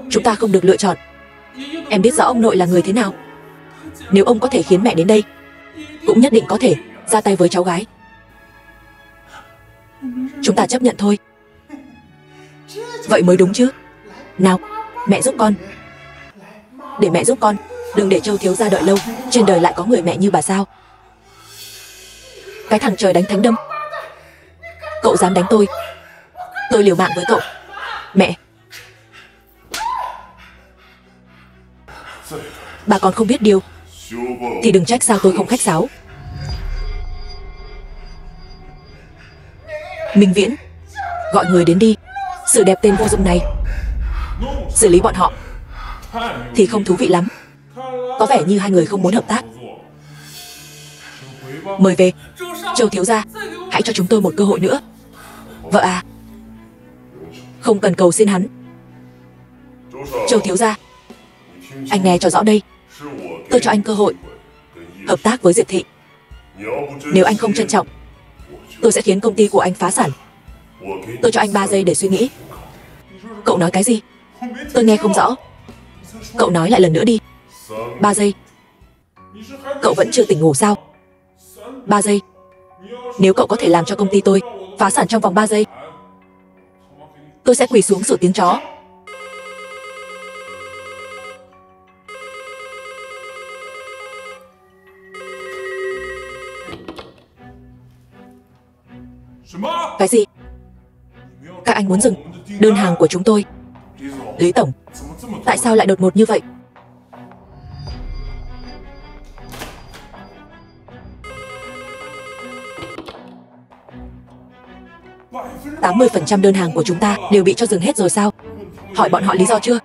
chúng ta không được lựa chọn. Em biết rõ ông nội là người thế nào. Nếu ông có thể khiến mẹ đến đây, cũng nhất định có thể ra tay với cháu gái. Chúng ta chấp nhận thôi. Vậy mới đúng chứ. Nào, mẹ giúp con. Để mẹ giúp con. Đừng để Châu thiếu gia đợi lâu. Trên đời lại có người mẹ như bà sao? Cái thằng trời đánh thánh đâm. Cậu dám đánh tôi, tôi liều mạng với cậu. Mẹ, bà còn không biết điều thì đừng trách sao tôi không khách sáo. Minh Viễn, gọi người đến đi, xử đẹp tên vô dụng này. Xử lý bọn họ thì không thú vị lắm. Có vẻ như hai người không muốn hợp tác. Mời về. Châu thiếu gia, hãy cho chúng tôi một cơ hội nữa. Vợ à, không cần cầu xin hắn. Châu thiếu gia, anh nghe cho rõ đây, tôi cho anh cơ hội hợp tác với Diệp thị. Nếu anh không trân trọng, tôi sẽ khiến công ty của anh phá sản. Tôi cho anh ba giây để suy nghĩ. Cậu nói cái gì? Tôi nghe không rõ. Cậu nói lại lần nữa đi. Ba giây. Cậu vẫn chưa tỉnh ngủ sao? Ba giây. Nếu cậu có thể làm cho công ty tôi phá sản trong vòng ba giây, tôi sẽ quỳ xuống sủa tiếng chó. Cái gì? Các anh muốn dừng đơn hàng của chúng tôi? Lý tổng, tại sao lại đột ngột như vậy? tám mươi phần trăm đơn hàng của chúng ta đều bị cho dừng hết rồi sao? Hỏi bọn họ lý do chưa?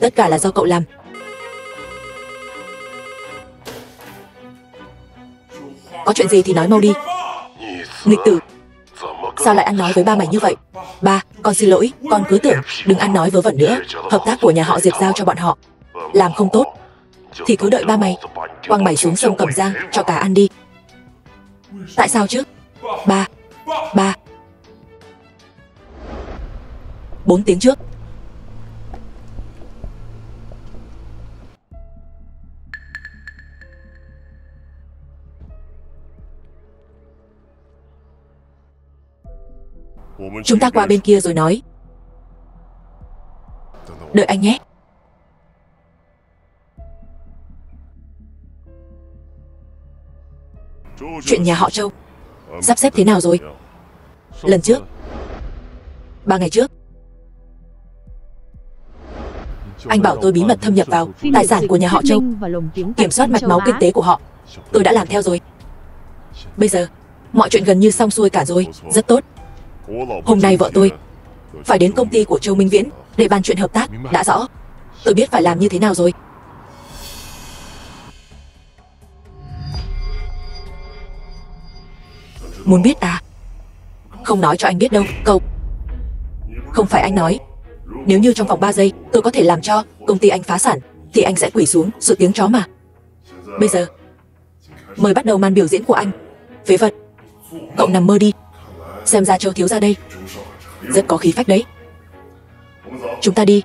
Tất cả là do cậu làm. Có chuyện gì thì nói mau đi. Nghịch tử, sao lại ăn nói với ba mày như vậy? Ba, con xin lỗi, con cứ tưởng đừng ăn nói vớ vẩn nữa. Hợp tác của nhà họ Diệp giao cho bọn họ, làm không tốt thì cứ đợi ba mày quăng mày xuống sông Cẩm Giang cho cá ăn đi. Tại sao chứ? Ba, ba. Bốn tiếng trước. Chúng ta qua bên kia rồi nói. Đợi anh nhé. Chuyện nhà họ Châu sắp xếp thế nào rồi? Lần trước, ba ngày trước, anh bảo tôi bí mật thâm nhập vào tài sản của nhà họ Châu, kiểm soát mạch máu kinh tế của họ. Tôi đã làm theo rồi. Bây giờ, mọi chuyện gần như xong xuôi cả rồi. Rất tốt. Hôm nay vợ tôi phải đến công ty của Châu Minh Viễn để bàn chuyện hợp tác. Đã rõ. Tôi biết phải làm như thế nào rồi. Muốn biết à? Không nói cho anh biết đâu, cậu. Không phải anh nói, nếu như trong vòng ba giây tôi có thể làm cho công ty anh phá sản thì anh sẽ quỳ xuống sự tiếng chó mà. Bây giờ mới bắt đầu màn biểu diễn của anh. Phế vật, cậu nằm mơ đi. Xem ra Châu thiếu gia đây rất có khí phách đấy. Chúng ta đi.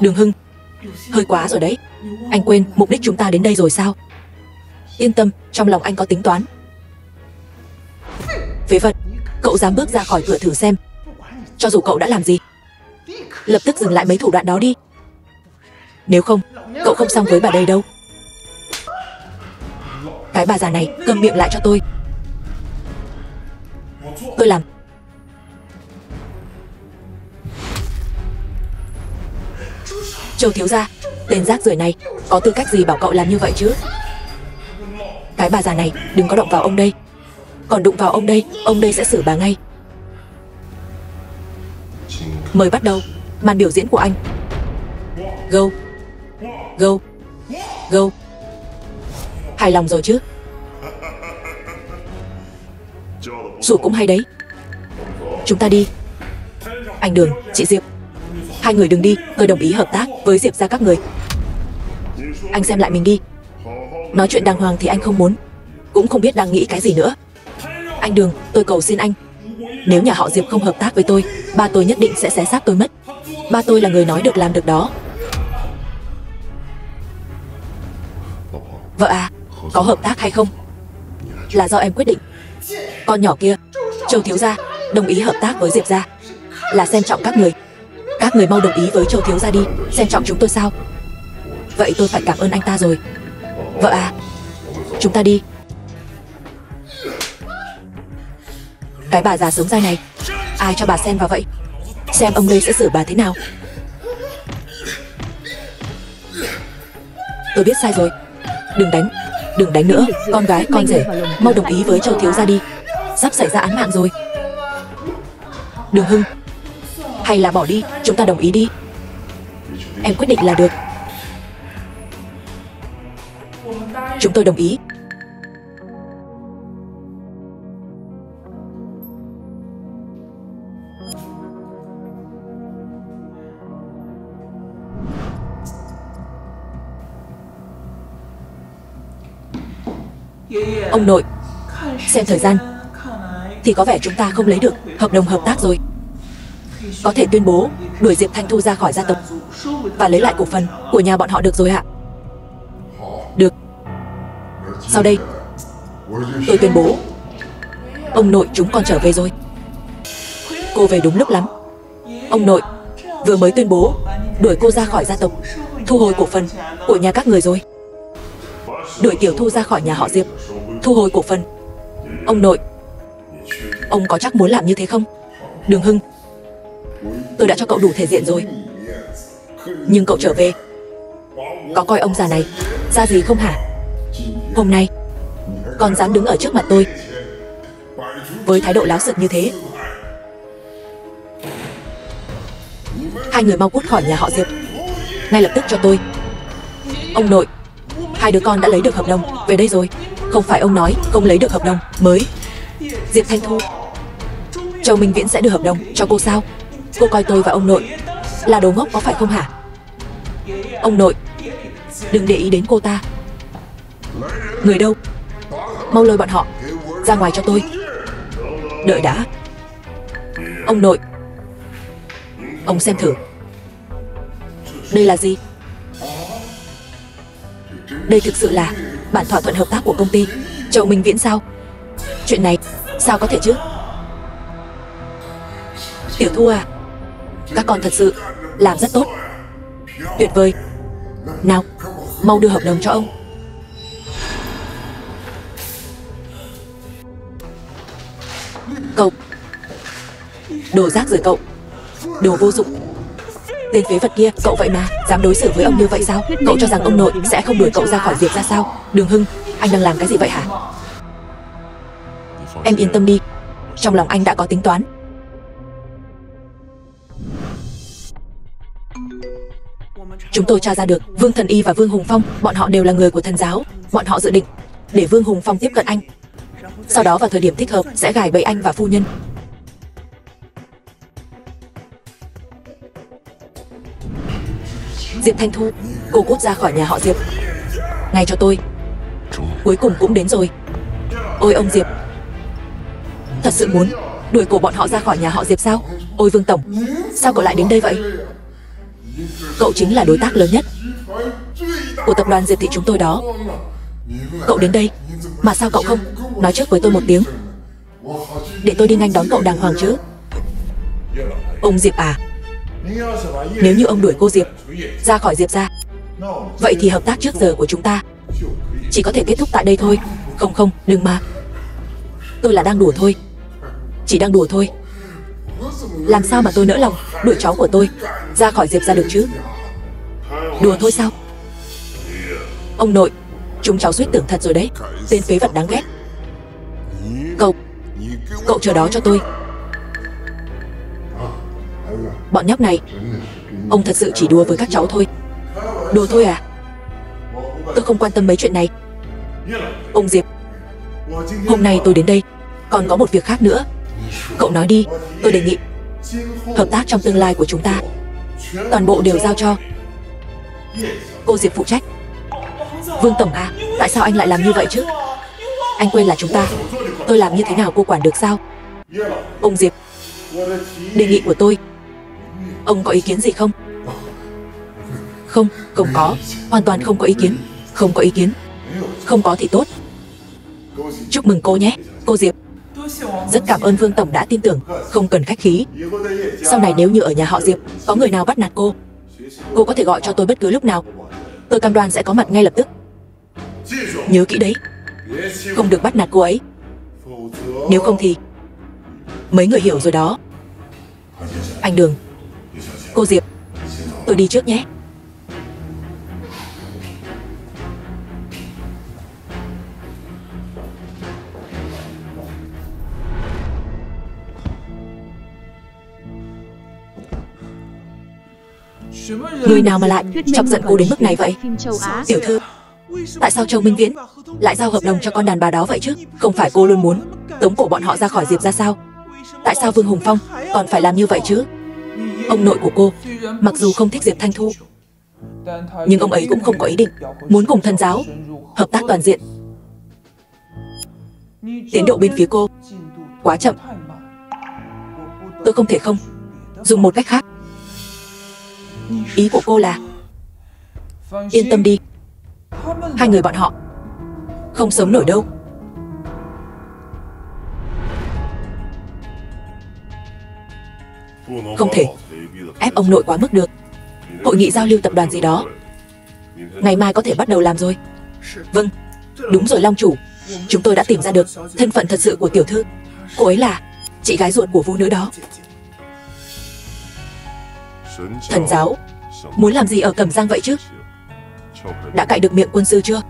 Đường Hưng, hơi quá rồi đấy. Anh quên mục đích chúng ta đến đây rồi sao? Yên tâm, trong lòng anh có tính toán. Phế vật, cậu dám bước ra khỏi cửa thử xem. Cho dù cậu đã làm gì, lập tức dừng lại mấy thủ đoạn đó đi. Nếu không, cậu không xong với bà đây đâu. Cái bà già này, câm miệng lại cho tôi. Tôi làm. Châu thiếu gia, tên rác rưởi này, có tư cách gì bảo cậu làm như vậy chứ? Cái bà già này, đừng có động vào ông đây. Còn đụng vào ông đây, ông đây sẽ xử bà ngay. Mới bắt đầu màn biểu diễn của anh. Go, go, go. Hài lòng rồi chứ? Dù cũng hay đấy. Chúng ta đi. Anh Đường, chị Diệp, hai người đừng đi. Tôi đồng ý hợp tác với Diệp gia các người. Anh xem lại mình đi. Nói chuyện đàng hoàng thì anh không muốn, cũng không biết đang nghĩ cái gì nữa. Anh Đường, tôi cầu xin anh. Nếu nhà họ Diệp không hợp tác với tôi, ba tôi nhất định sẽ xé xác tôi mất. Ba tôi là người nói được làm được đó. Vợ à, có hợp tác hay không là do em quyết định. Con nhỏ kia, Châu thiếu gia đồng ý hợp tác với Diệp gia là xem trọng các người. Các người mau đồng ý với Châu thiếu gia đi. Xem trọng chúng tôi sao? Vậy tôi phải cảm ơn anh ta rồi. Vợ à, chúng ta đi. Cái bà già sống dai này, ai cho bà xen vào vậy? Xem ông đây sẽ xử bà thế nào. Tôi biết sai rồi. Đừng đánh, đừng đánh nữa. Con gái, con rể, mau đồng ý với Châu thiếu gia đi. Sắp xảy ra án mạng rồi. Đường Hưng, hay là bỏ đi, chúng ta đồng ý đi. Em quyết định là được. Chúng tôi đồng ý. Ông nội, xem thời gian thì có vẻ chúng ta không lấy được hợp đồng hợp tác rồi. Có thể tuyên bố đuổi Diệp Thanh Thu ra khỏi gia tộc và lấy lại cổ phần của nhà bọn họ được rồi ạ. Được. Sau đây tôi tuyên bố, ông nội, chúng con trở về rồi. Cô về đúng lúc lắm. Ông nội, vừa mới tuyên bố đuổi cô ra khỏi gia tộc, thu hồi cổ phần của nhà các người rồi. Đuổi Tiểu Thu ra khỏi nhà họ Diệp, thu hồi cổ phần. Ông nội, ông có chắc muốn làm như thế không? Đường Hưng, tôi đã cho cậu đủ thể diện rồi, nhưng cậu trở về có coi ông già này ra gì không hả? Hôm nay còn dám đứng ở trước mặt tôi với thái độ láo xược như thế. Hai người mau cút khỏi nhà họ Diệp ngay lập tức cho tôi. Ông nội, hai đứa con đã lấy được hợp đồng, về đây rồi. Không phải ông nói không lấy được hợp đồng mới. Diệp Thanh Thu, Châu Minh Viễn sẽ đưa hợp đồng cho cô sao? Cô coi tôi và ông nội là đồ ngốc có phải không hả? Ông nội, đừng để ý đến cô ta. Người đâu? Mau lôi bọn họ ra ngoài cho tôi. Đợi đã. Ông nội, ông xem thử. Đây là gì? Đây thực sự là bản thỏa thuận hợp tác của công ty Châu Minh Viễn sao? Chuyện này sao có thể chứ? Tiểu Thu à, các con thật sự làm rất tốt, tuyệt vời. Nào, mau đưa hợp đồng cho ông. Cậu, đồ rác rưởi cậu, đồ vô dụng. Tên phế vật kia, cậu vậy mà dám đối xử với ông như vậy sao? Cậu cho rằng ông nội sẽ không đuổi cậu ra khỏi Diệp ra sao? Đường Hưng, anh đang làm cái gì vậy hả? Em yên tâm đi, trong lòng anh đã có tính toán. Chúng tôi tra ra được Vương Thần Y và Vương Hùng Phong, bọn họ đều là người của Thần Giáo. Bọn họ dự định để Vương Hùng Phong tiếp cận anh, sau đó vào thời điểm thích hợp sẽ gài bẫy anh và phu nhân. Diệp Thanh Thu, cô cút ra khỏi nhà họ Diệp ngay cho tôi. Cuối cùng cũng đến rồi. Ôi ông Diệp, thật sự muốn đuổi cổ bọn họ ra khỏi nhà họ Diệp sao? Ôi Vương Tổng, sao cậu lại đến đây vậy? Cậu chính là đối tác lớn nhất của tập đoàn Diệp Thị chúng tôi đó. Cậu đến đây mà sao cậu không nói trước với tôi một tiếng, để tôi đi nhanh đón cậu đàng hoàng chứ? Ông Diệp à, nếu như ông đuổi cô Diệp ra khỏi Diệp ra, vậy thì hợp tác trước giờ của chúng ta chỉ có thể kết thúc tại đây thôi. Không không, đừng mà. Tôi là đang đùa thôi, chỉ đang đùa thôi. Làm sao mà tôi nỡ lòng đuổi cháu của tôi ra khỏi Diệp ra được chứ? Đùa thôi sao? Ông nội, chúng cháu suýt tưởng thật rồi đấy. Tên phế vật đáng ghét. Cậu, cậu chờ đó cho tôi. Bọn nhóc này, ông thật sự chỉ đùa với các cháu thôi. Đùa thôi à? Tôi không quan tâm mấy chuyện này. Ông Diệp, hôm nay tôi đến đây còn có một việc khác nữa. Cậu nói đi, tôi đề nghị hợp tác trong tương lai của chúng ta toàn bộ đều giao cho cô Diệp phụ trách. Vương Tổng à, tại sao anh lại làm như vậy chứ? Anh quên là chúng ta, tôi làm như thế nào cô quản được sao? Ông Diệp, đề nghị của tôi, ông có ý kiến gì không? Không, không có, hoàn toàn không có ý kiến. Không có ý kiến, không có thì tốt. Chúc mừng cô nhé, cô Diệp. Rất cảm ơn Vương Tổng đã tin tưởng, không cần khách khí. Sau này nếu như ở nhà họ Diệp có người nào bắt nạt cô, cô có thể gọi cho tôi bất cứ lúc nào. Tôi cam đoan sẽ có mặt ngay lập tức. Nhớ kỹ đấy, không được bắt nạt cô ấy. Nếu không thì mấy người hiểu rồi đó. Anh Đường, cô Diệp, tôi đi trước nhé. Người nào mà lại chọc giận cô đến mức này vậy? Tiểu thư, tại sao Châu Minh Viễn lại giao hợp đồng cho con đàn bà đó vậy chứ? Không phải cô luôn muốn tống cổ bọn họ ra khỏi Diệp ra sao? Tại sao Vương Hùng Phong còn phải làm như vậy chứ? Ông nội của cô mặc dù không thích Diệp Thanh Thu, nhưng ông ấy cũng không có ý định muốn cùng Thần Giáo hợp tác toàn diện. Tiến độ bên phía cô quá chậm, tôi không thể không dùng một cách khác. Ý của cô là yên tâm đi, hai người bọn họ không sống nổi đâu. Không thể ép ông nội quá mức được. Hội nghị giao lưu tập đoàn gì đó ngày mai có thể bắt đầu làm rồi. Vâng, đúng rồi Long chủ, chúng tôi đã tìm ra được thân phận thật sự của tiểu thư. Cô ấy là chị gái ruột của vũ nữ đó. Thần Giáo muốn làm gì ở Cẩm Giang vậy chứ? Đã cạy được miệng quân sư chưa?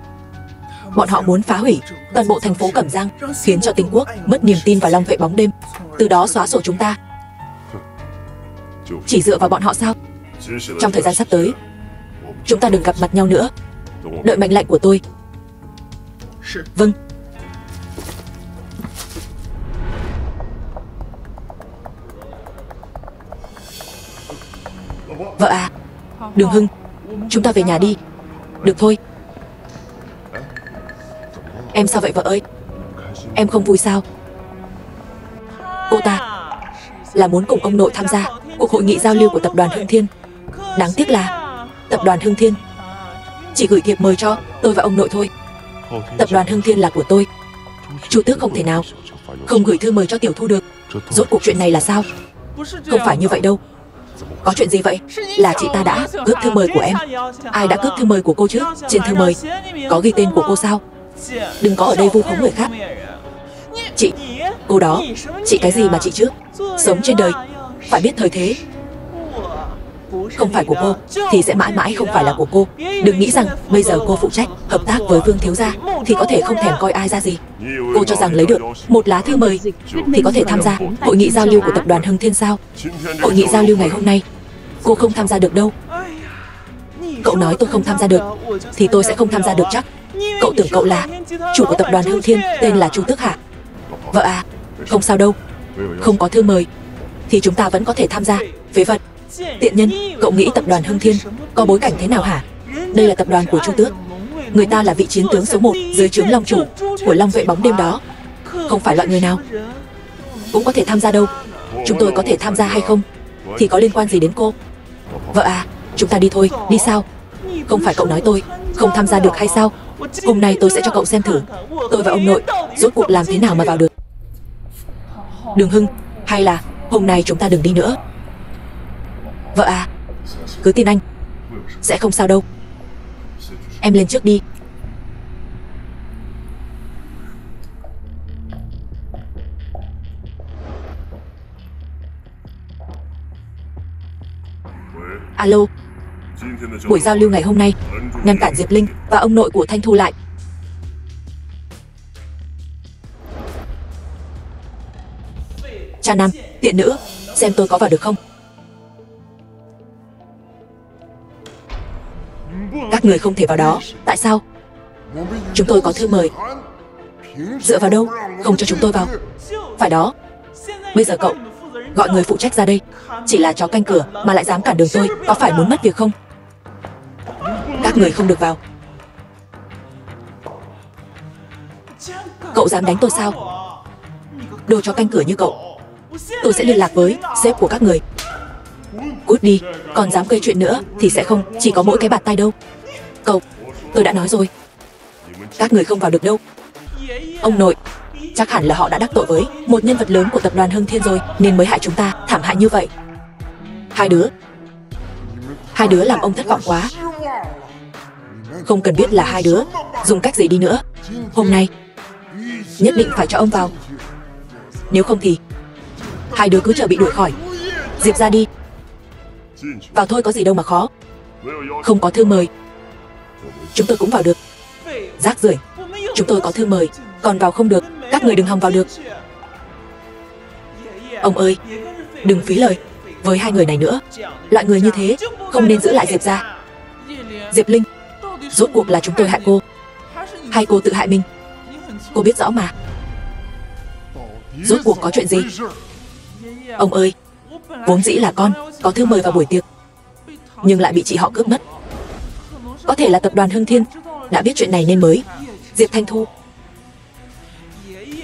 Bọn họ muốn phá hủy toàn bộ thành phố Cẩm Giang, khiến cho Tinh Quốc mất niềm tin vào Long Vệ Bóng Đêm, từ đó xóa sổ chúng ta. Chỉ dựa vào bọn họ sao? Trong thời gian sắp tới, chúng ta đừng gặp mặt nhau nữa. Đợi mệnh lệnh của tôi. Vâng. Vợ à, Đường Hưng, chúng ta về nhà đi. Được thôi. Em sao vậy vợ ơi? Em không vui sao? Cô ta là muốn cùng ông nội tham gia cuộc hội nghị giao lưu của tập đoàn Hưng Thiên. Đáng tiếc là tập đoàn Hưng Thiên chỉ gửi thiệp mời cho tôi và ông nội thôi. Tập đoàn Hưng Thiên là của tôi. Chủ tước không thể nào không gửi thư mời cho tiểu thu được. Rốt cuộc chuyện này là sao? Không phải như vậy đâu. Có chuyện gì vậy? Là chị ta đã cướp thư mời của em. Ai đã cướp thư mời của cô chứ? Trên thư mời có ghi tên của cô sao? Đừng có ở đây vu khống người khác. Chị, cô đó, chị cái gì mà chị chứ? Sống trên đời phải biết thời thế. Không phải của cô thì sẽ mãi mãi không phải là của cô. Đừng nghĩ rằng bây giờ cô phụ trách hợp tác với Vương thiếu gia thì có thể không thèm coi ai ra gì. Cô cho rằng lấy được một lá thư mời thì có thể tham gia hội nghị giao lưu của tập đoàn Hưng Thiên sao? Hội nghị giao lưu ngày hôm nay cô không tham gia được đâu. Cậu nói tôi không tham gia được thì tôi sẽ không tham gia được chắc. Cậu tưởng cậu là chủ của tập đoàn Hưng Thiên tên là Chu Tức Hạ? Vợ à, không sao đâu. Không có thư mời thì chúng ta vẫn có thể tham gia. Phế vật, tiện nhân, cậu nghĩ tập đoàn Hưng Thiên có bối cảnh thế nào hả? Đây là tập đoàn của Chu Tước. Người ta là vị chiến tướng số một dưới trướng Long chủ của Long Vệ Bóng Đêm đó. Không phải loại người nào cũng có thể tham gia đâu. Chúng tôi có thể tham gia hay không thì có liên quan gì đến cô? Vợ à, chúng ta đi thôi. Đi sao? Không phải cậu nói tôi không tham gia được hay sao? Hôm nay tôi sẽ cho cậu xem thử tôi và ông nội rốt cuộc làm thế nào mà vào được. Đường Hưng, hay là hôm nay chúng ta đừng đi nữa. Vợ à, cứ tin anh, sẽ không sao đâu. Em lên trước đi. Alo, buổi giao lưu ngày hôm nay ngăn cản Diệp Linh và ông nội của Thanh Thu lại. Cha nam, tiện nữ, xem tôi có vào được không? Các người không thể vào đó. Tại sao? Chúng tôi có thư mời. Dựa vào đâu không cho chúng tôi vào? Phải đó. Bây giờ cậu gọi người phụ trách ra đây. Chỉ là chó canh cửa mà lại dám cản đường tôi, có phải muốn mất việc không? Các người không được vào. Cậu dám đánh tôi sao? Đồ chó canh cửa như cậu, tôi sẽ liên lạc với sếp của các người. Cút đi, còn dám gây chuyện nữa thì sẽ không chỉ có mỗi cái bạt tay đâu. Cậu, tôi đã nói rồi, các người không vào được đâu. Ông nội, chắc hẳn là họ đã đắc tội với một nhân vật lớn của tập đoàn Hưng Thiên rồi, nên mới hại chúng ta thảm hại như vậy. Hai đứa, hai đứa làm ông thất vọng quá. Không cần biết là hai đứa dùng cách gì đi nữa, hôm nay nhất định phải cho ông vào. Nếu không thì hai đứa cứ chờ bị đuổi khỏi Diệp ra đi. Vào thôi, có gì đâu mà khó. Không có thư mời chúng tôi cũng vào được. Rác rưởi, chúng tôi có thư mời còn vào không được. Các người đừng hòng vào được. Ông ơi, đừng phí lời với hai người này nữa. Loại người như thế không nên giữ lại Diệp ra. Diệp Linh, rốt cuộc là chúng tôi hại cô hay cô tự hại mình? Cô biết rõ mà. Rốt cuộc có chuyện gì? Ông ơi, vốn dĩ là con có thư mời vào buổi tiệc, nhưng lại bị chị họ cướp mất. Có thể là tập đoàn Hưng Thiên đã biết chuyện này nên mới Diệp Thanh Thu.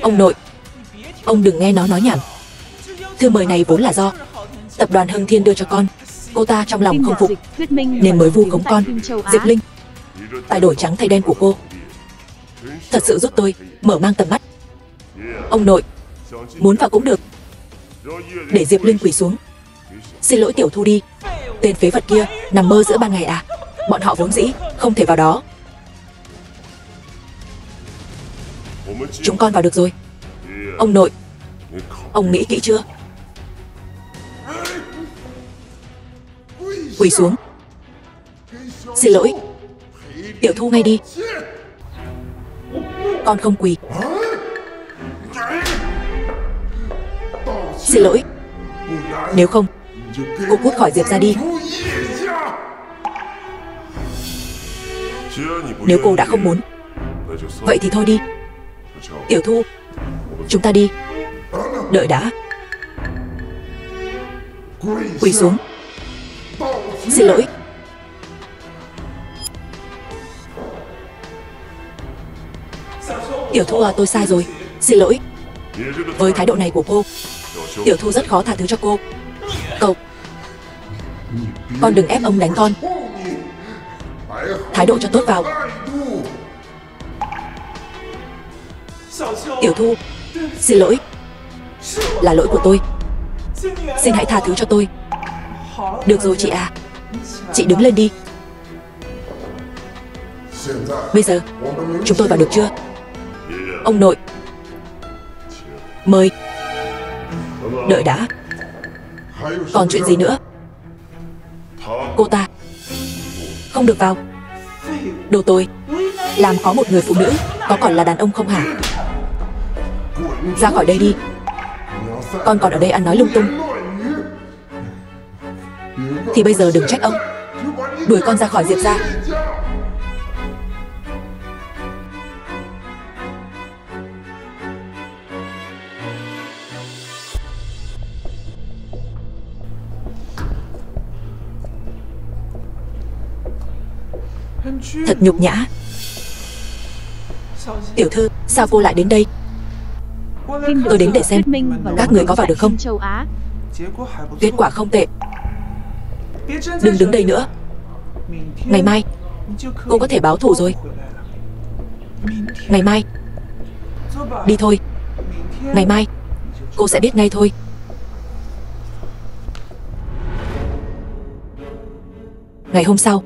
Ông nội, ông đừng nghe nó nói nhảm. Thư mời này vốn là do tập đoàn Hưng Thiên đưa cho con. Cô ta trong lòng không phục nên mới vu khống con. Diệp Linh, tài đổi trắng thay đen của cô thật sự giúp tôi mở mang tầm mắt. Ông nội, muốn vào cũng được. Để Diệp Linh quỳ xuống xin lỗi tiểu Thu đi. Tên phế vật kia nằm mơ giữa ban ngày à? Bọn họ vốn dĩ không thể vào đó. Chúng con vào được rồi. Ông nội, ông nghĩ kỹ chưa? Quỳ xuống xin lỗi tiểu Thu ngay đi. Con không quỳ. Xin lỗi, nếu không cô cút khỏi Diệp ra đi. Nếu cô đã không muốn, vậy thì thôi đi. Tiểu Thu, chúng ta đi. Đợi đã. Quỳ xuống. Xin lỗi. Tiểu Thu à, tôi sai rồi. Xin lỗi. Với thái độ này của cô, tiểu Thu rất khó tha thứ cho cô. Cậu, con đừng ép ông đánh con. Thái độ cho tốt vào. Tiểu Thu, xin lỗi, là lỗi của tôi. Xin hãy tha thứ cho tôi. Được rồi chị à, chị đứng lên đi. Bây giờ chúng tôi vào được chưa? Ông nội, mời. Đợi đã, còn chuyện gì nữa? Cô ta không được vào. Đồ tôi, làm có một người phụ nữ, có còn là đàn ông không hả? Ra khỏi đây đi. Con còn ở đây ăn nói lung tung thì bây giờ đừng trách ông. Đuổi con ra khỏi Diệp gia. Thật nhục nhã. Tiểu thư, sao cô lại đến đây? Tôi đến để xem các người có vào được không. Kết quả không tệ. Đừng đứng đây nữa. Ngày mai cô có thể báo thù rồi. Ngày mai. Đi thôi. Ngày mai cô sẽ biết ngay thôi. Ngày hôm sau.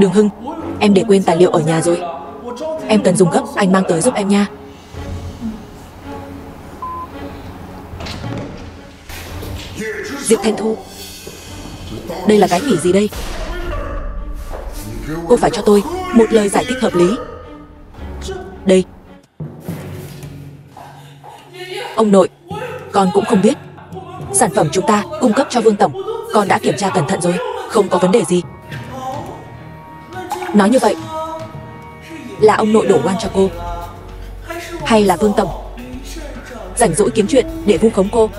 Đường Hưng, em để quên tài liệu ở nhà rồi. Em cần dùng gấp, anh mang tới giúp em nha. Diệp Thanh Thu, đây là cái khỉ gì đây? Cô phải cho tôi một lời giải thích hợp lý. Đây. Ông nội, con cũng không biết. Sản phẩm chúng ta cung cấp cho Vương Tổng, con đã kiểm tra cẩn thận rồi, không có vấn đề gì. Nói như vậy là ông nội đổ oan cho cô, hay là Vương Tổng rảnh rỗi kiếm chuyện để vu khống cô?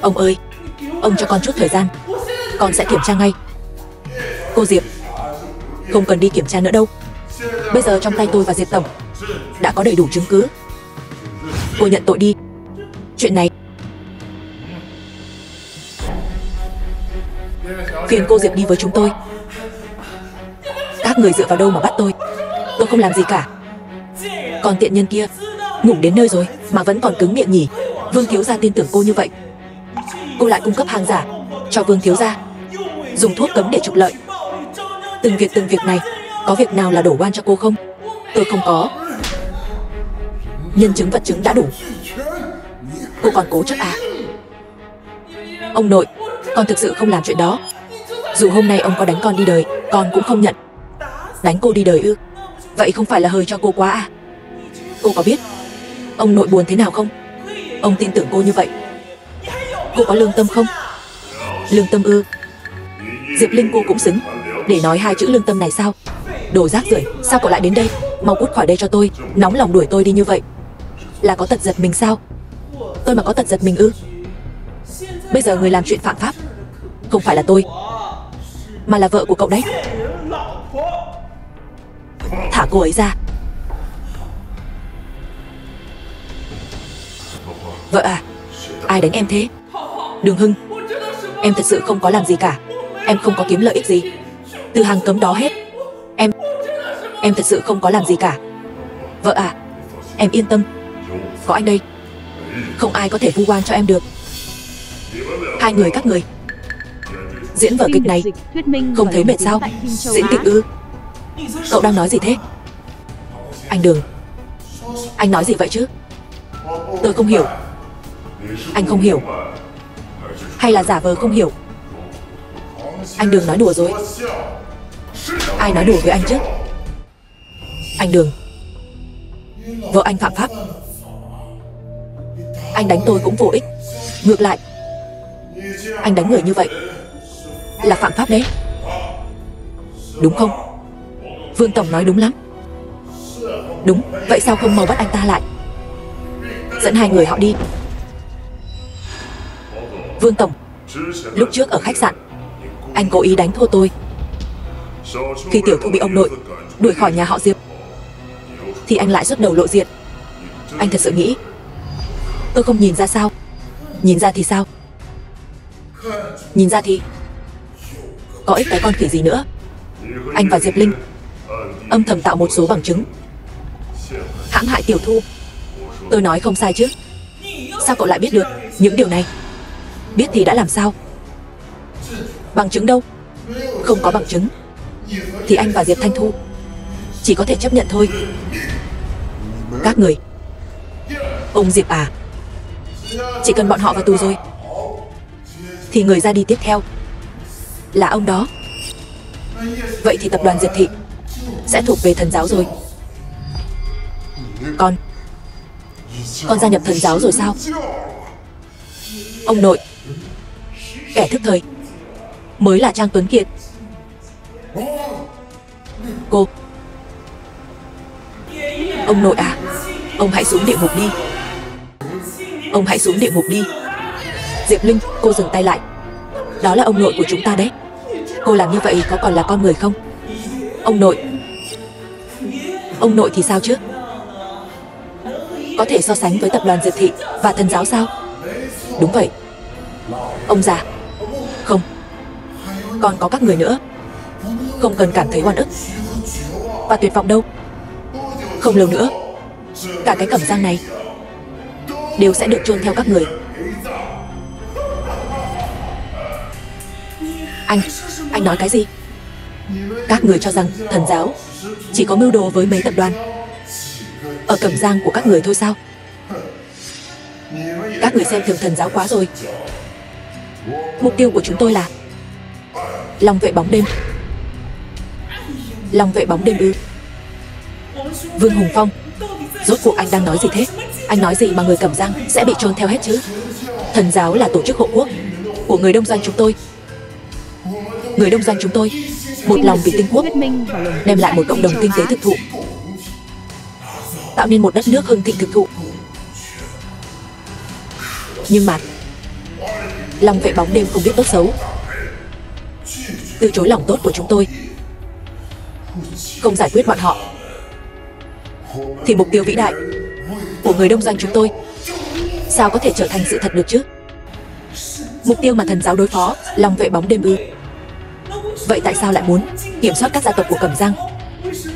Ông ơi, ông cho con chút thời gian, con sẽ kiểm tra ngay. Cô Diệp, không cần đi kiểm tra nữa đâu. Bây giờ trong tay tôi và Diệp Tổng đã có đầy đủ chứng cứ. Cô nhận tội đi. Chuyện này phiền cô Diệp đi với chúng tôi. Các người dựa vào đâu mà bắt tôi? Tôi không làm gì cả. Còn tiện nhân kia, ngủ đến nơi rồi mà vẫn còn cứng miệng nhỉ? Vương thiếu gia tin tưởng cô như vậy, cô lại cung cấp hàng giả cho Vương thiếu gia, dùng thuốc cấm để trục lợi. Từng việc từng việc này, có việc nào là đổ oan cho cô không? Tôi không có. Nhân chứng vật chứng đã đủ, cô còn cố chấp à? Ông nội, con thực sự không làm chuyện đó. Dù hôm nay ông có đánh con đi đời, con cũng không nhận. Đánh cô đi đời ư? Vậy không phải là hơi cho cô quá à? Cô có biết ông nội buồn thế nào không? Ông tin tưởng cô như vậy, cô có lương tâm không? Lương tâm ư? Diệp Linh, cô cũng xứng để nói hai chữ lương tâm này sao? Đồ rác rưởi, sao cậu lại đến đây? Mau cút khỏi đây cho tôi. Nóng lòng đuổi tôi đi như vậy là có tật giật mình sao? Tôi mà có tật giật mình ư? Bây giờ người làm chuyện phạm pháp không phải là tôi, mà là vợ của cậu đấy. Thả cô ấy ra. Vợ à, ai đánh em thế? Đường Hưng, em thật sự không có làm gì cả. Em không có kiếm lợi ích gì từ hàng cấm đó hết. Em Em thật sự không có làm gì cả. Vợ à, em yên tâm, có anh đây, không ai có thể vu oan cho em được. Hai người các người diễn vở kịch này không thấy mệt sao? Diễn kịch ư? Cậu đang nói gì thế? Anh Đường, anh nói gì vậy chứ? Tôi không hiểu. Anh không hiểu hay là giả vờ không hiểu? Anh Đường nói đùa rồi. Ai nói đùa với anh chứ? Anh Đường, vợ anh phạm pháp. Anh đánh tôi cũng vô ích, ngược lại anh đánh người như vậy là phạm pháp đấy, đúng không? Vương Tổng nói đúng lắm. Đúng, vậy sao không mau bắt anh ta lại, dẫn hai người họ đi. Vương Tổng, lúc trước ở khách sạn anh cố ý đánh thua tôi. Khi tiểu thư bị ông nội đuổi khỏi nhà họ Diệp thì anh lại xuất đầu lộ diện. Anh thật sự nghĩ tôi không nhìn ra sao? Nhìn ra thì sao? Nhìn ra thì có ích cái con khỉ gì nữa? anh và Diệp Linh âm thầm tạo một số bằng chứng hãm hại Tiểu Thu. Tôi nói không sai chứ? Sao cậu lại biết được những điều này? Biết thì đã làm sao? Bằng chứng đâu? Không có bằng chứng thì anh và Diệp Thanh Thu chỉ có thể chấp nhận thôi. Các người, ông Diệp à, chỉ cần bọn họ vào tù rồi thì người ra đi tiếp theo là ông đó. Vậy thì tập đoàn Diệp Thị sẽ thuộc về Thần Giáo rồi. Con Con gia nhập Thần Giáo rồi sao? Ông nội, kẻ thức thời mới là Trang Tuấn Kiệt. Cô, ông nội à, ông hãy xuống địa ngục đi. Ông hãy xuống địa ngục đi. Diệp Linh, cô dừng tay lại. Đó là ông nội của chúng ta đấy. Cô làm như vậy có còn là con người không? Ông nội. Ông nội thì sao chứ? Có thể so sánh với tập đoàn Diệp Thị và Thần Giáo sao? Đúng vậy, ông già. Không, còn có các người nữa. Không cần cảm thấy oan ức và tuyệt vọng đâu. Không lâu nữa, cả cái Cẩm Giang này đều sẽ được chôn theo các người. Anh, anh nói cái gì? Các người cho rằng Thần Giáo chỉ có mưu đồ với mấy tập đoàn ở Cẩm Giang của các người thôi sao? Các người xem thường Thần Giáo quá rồi. Mục tiêu của chúng tôi là Long Vệ Bóng Đêm. Long Vệ Bóng Đêm ư? Vương Hùng Phong, rốt cuộc anh đang nói gì thế? Anh nói gì mà người Cẩm Giang sẽ bị chôn theo hết chứ? Thần Giáo là tổ chức hộ quốc của người Đông Doanh chúng tôi. Người Đông Doanh chúng tôi một lòng vì Tinh Quốc, đem lại một cộng đồng kinh tế thực thụ, tạo nên một đất nước hưng thịnh thực thụ. Nhưng mà Long Vệ Bóng Đêm không biết tốt xấu, từ chối lòng tốt của chúng tôi. Không giải quyết bọn họ thì mục tiêu vĩ đại của người Đông Doanh chúng tôi sao có thể trở thành sự thật được chứ? Mục tiêu mà Thần Giáo đối phó Long Vệ Bóng Đêm ư? Vậy tại sao lại muốn kiểm soát các gia tộc của Cẩm Giang?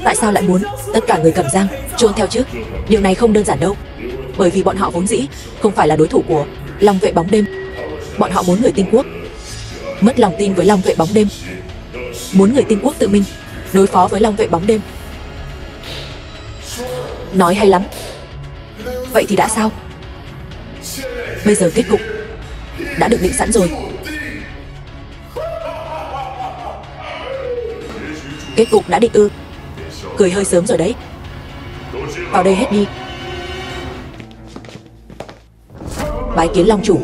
Tại sao lại muốn tất cả người Cẩm Giang chôn theo chứ? Điều này không đơn giản đâu, bởi vì bọn họ vốn dĩ không phải là đối thủ của Long Vệ Bóng Đêm. Bọn họ muốn người Tinh Quốc mất lòng tin với Long Vệ Bóng Đêm, muốn người Tinh Quốc tự mình đối phó với Long Vệ Bóng Đêm. Nói hay lắm. Vậy thì đã sao? Bây giờ kết cục đã được định sẵn rồi. Kết cục đã định ư? Cười hơi sớm rồi đấy. Vào đây hết đi. Bái kiến Long chủ.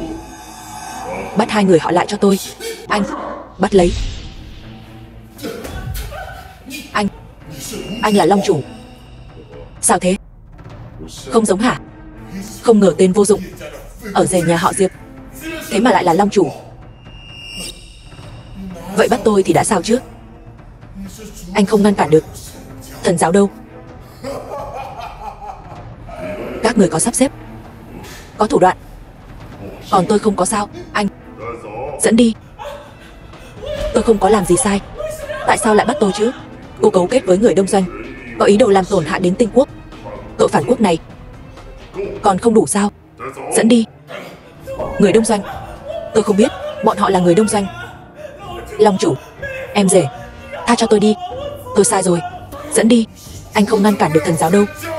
Bắt hai người họ lại cho tôi. Anh, bắt lấy. Anh, anh là Long chủ. Sao thế? Không giống hả? Không ngờ tên vô dụng ở rể nhà họ Diệp thế mà lại là Long chủ. Vậy bắt tôi thì đã sao chứ? Anh không ngăn cản được Thần Giáo đâu. Các người có sắp xếp, có thủ đoạn, còn tôi không có sao. Anh, dẫn đi. Tôi không có làm gì sai, tại sao lại bắt tôi chứ? Cô cấu kết với người Đông Doanh, có ý đồ làm tổn hại đến Tinh Quốc. Tội phản quốc này còn không đủ sao? Dẫn đi. Người Đông Doanh? Tôi không biết bọn họ là người Đông Doanh. Long chủ, em rể, tha cho tôi đi. Tôi sai rồi. Dẫn đi. Anh không ngăn cản được Thần Giáo đâu.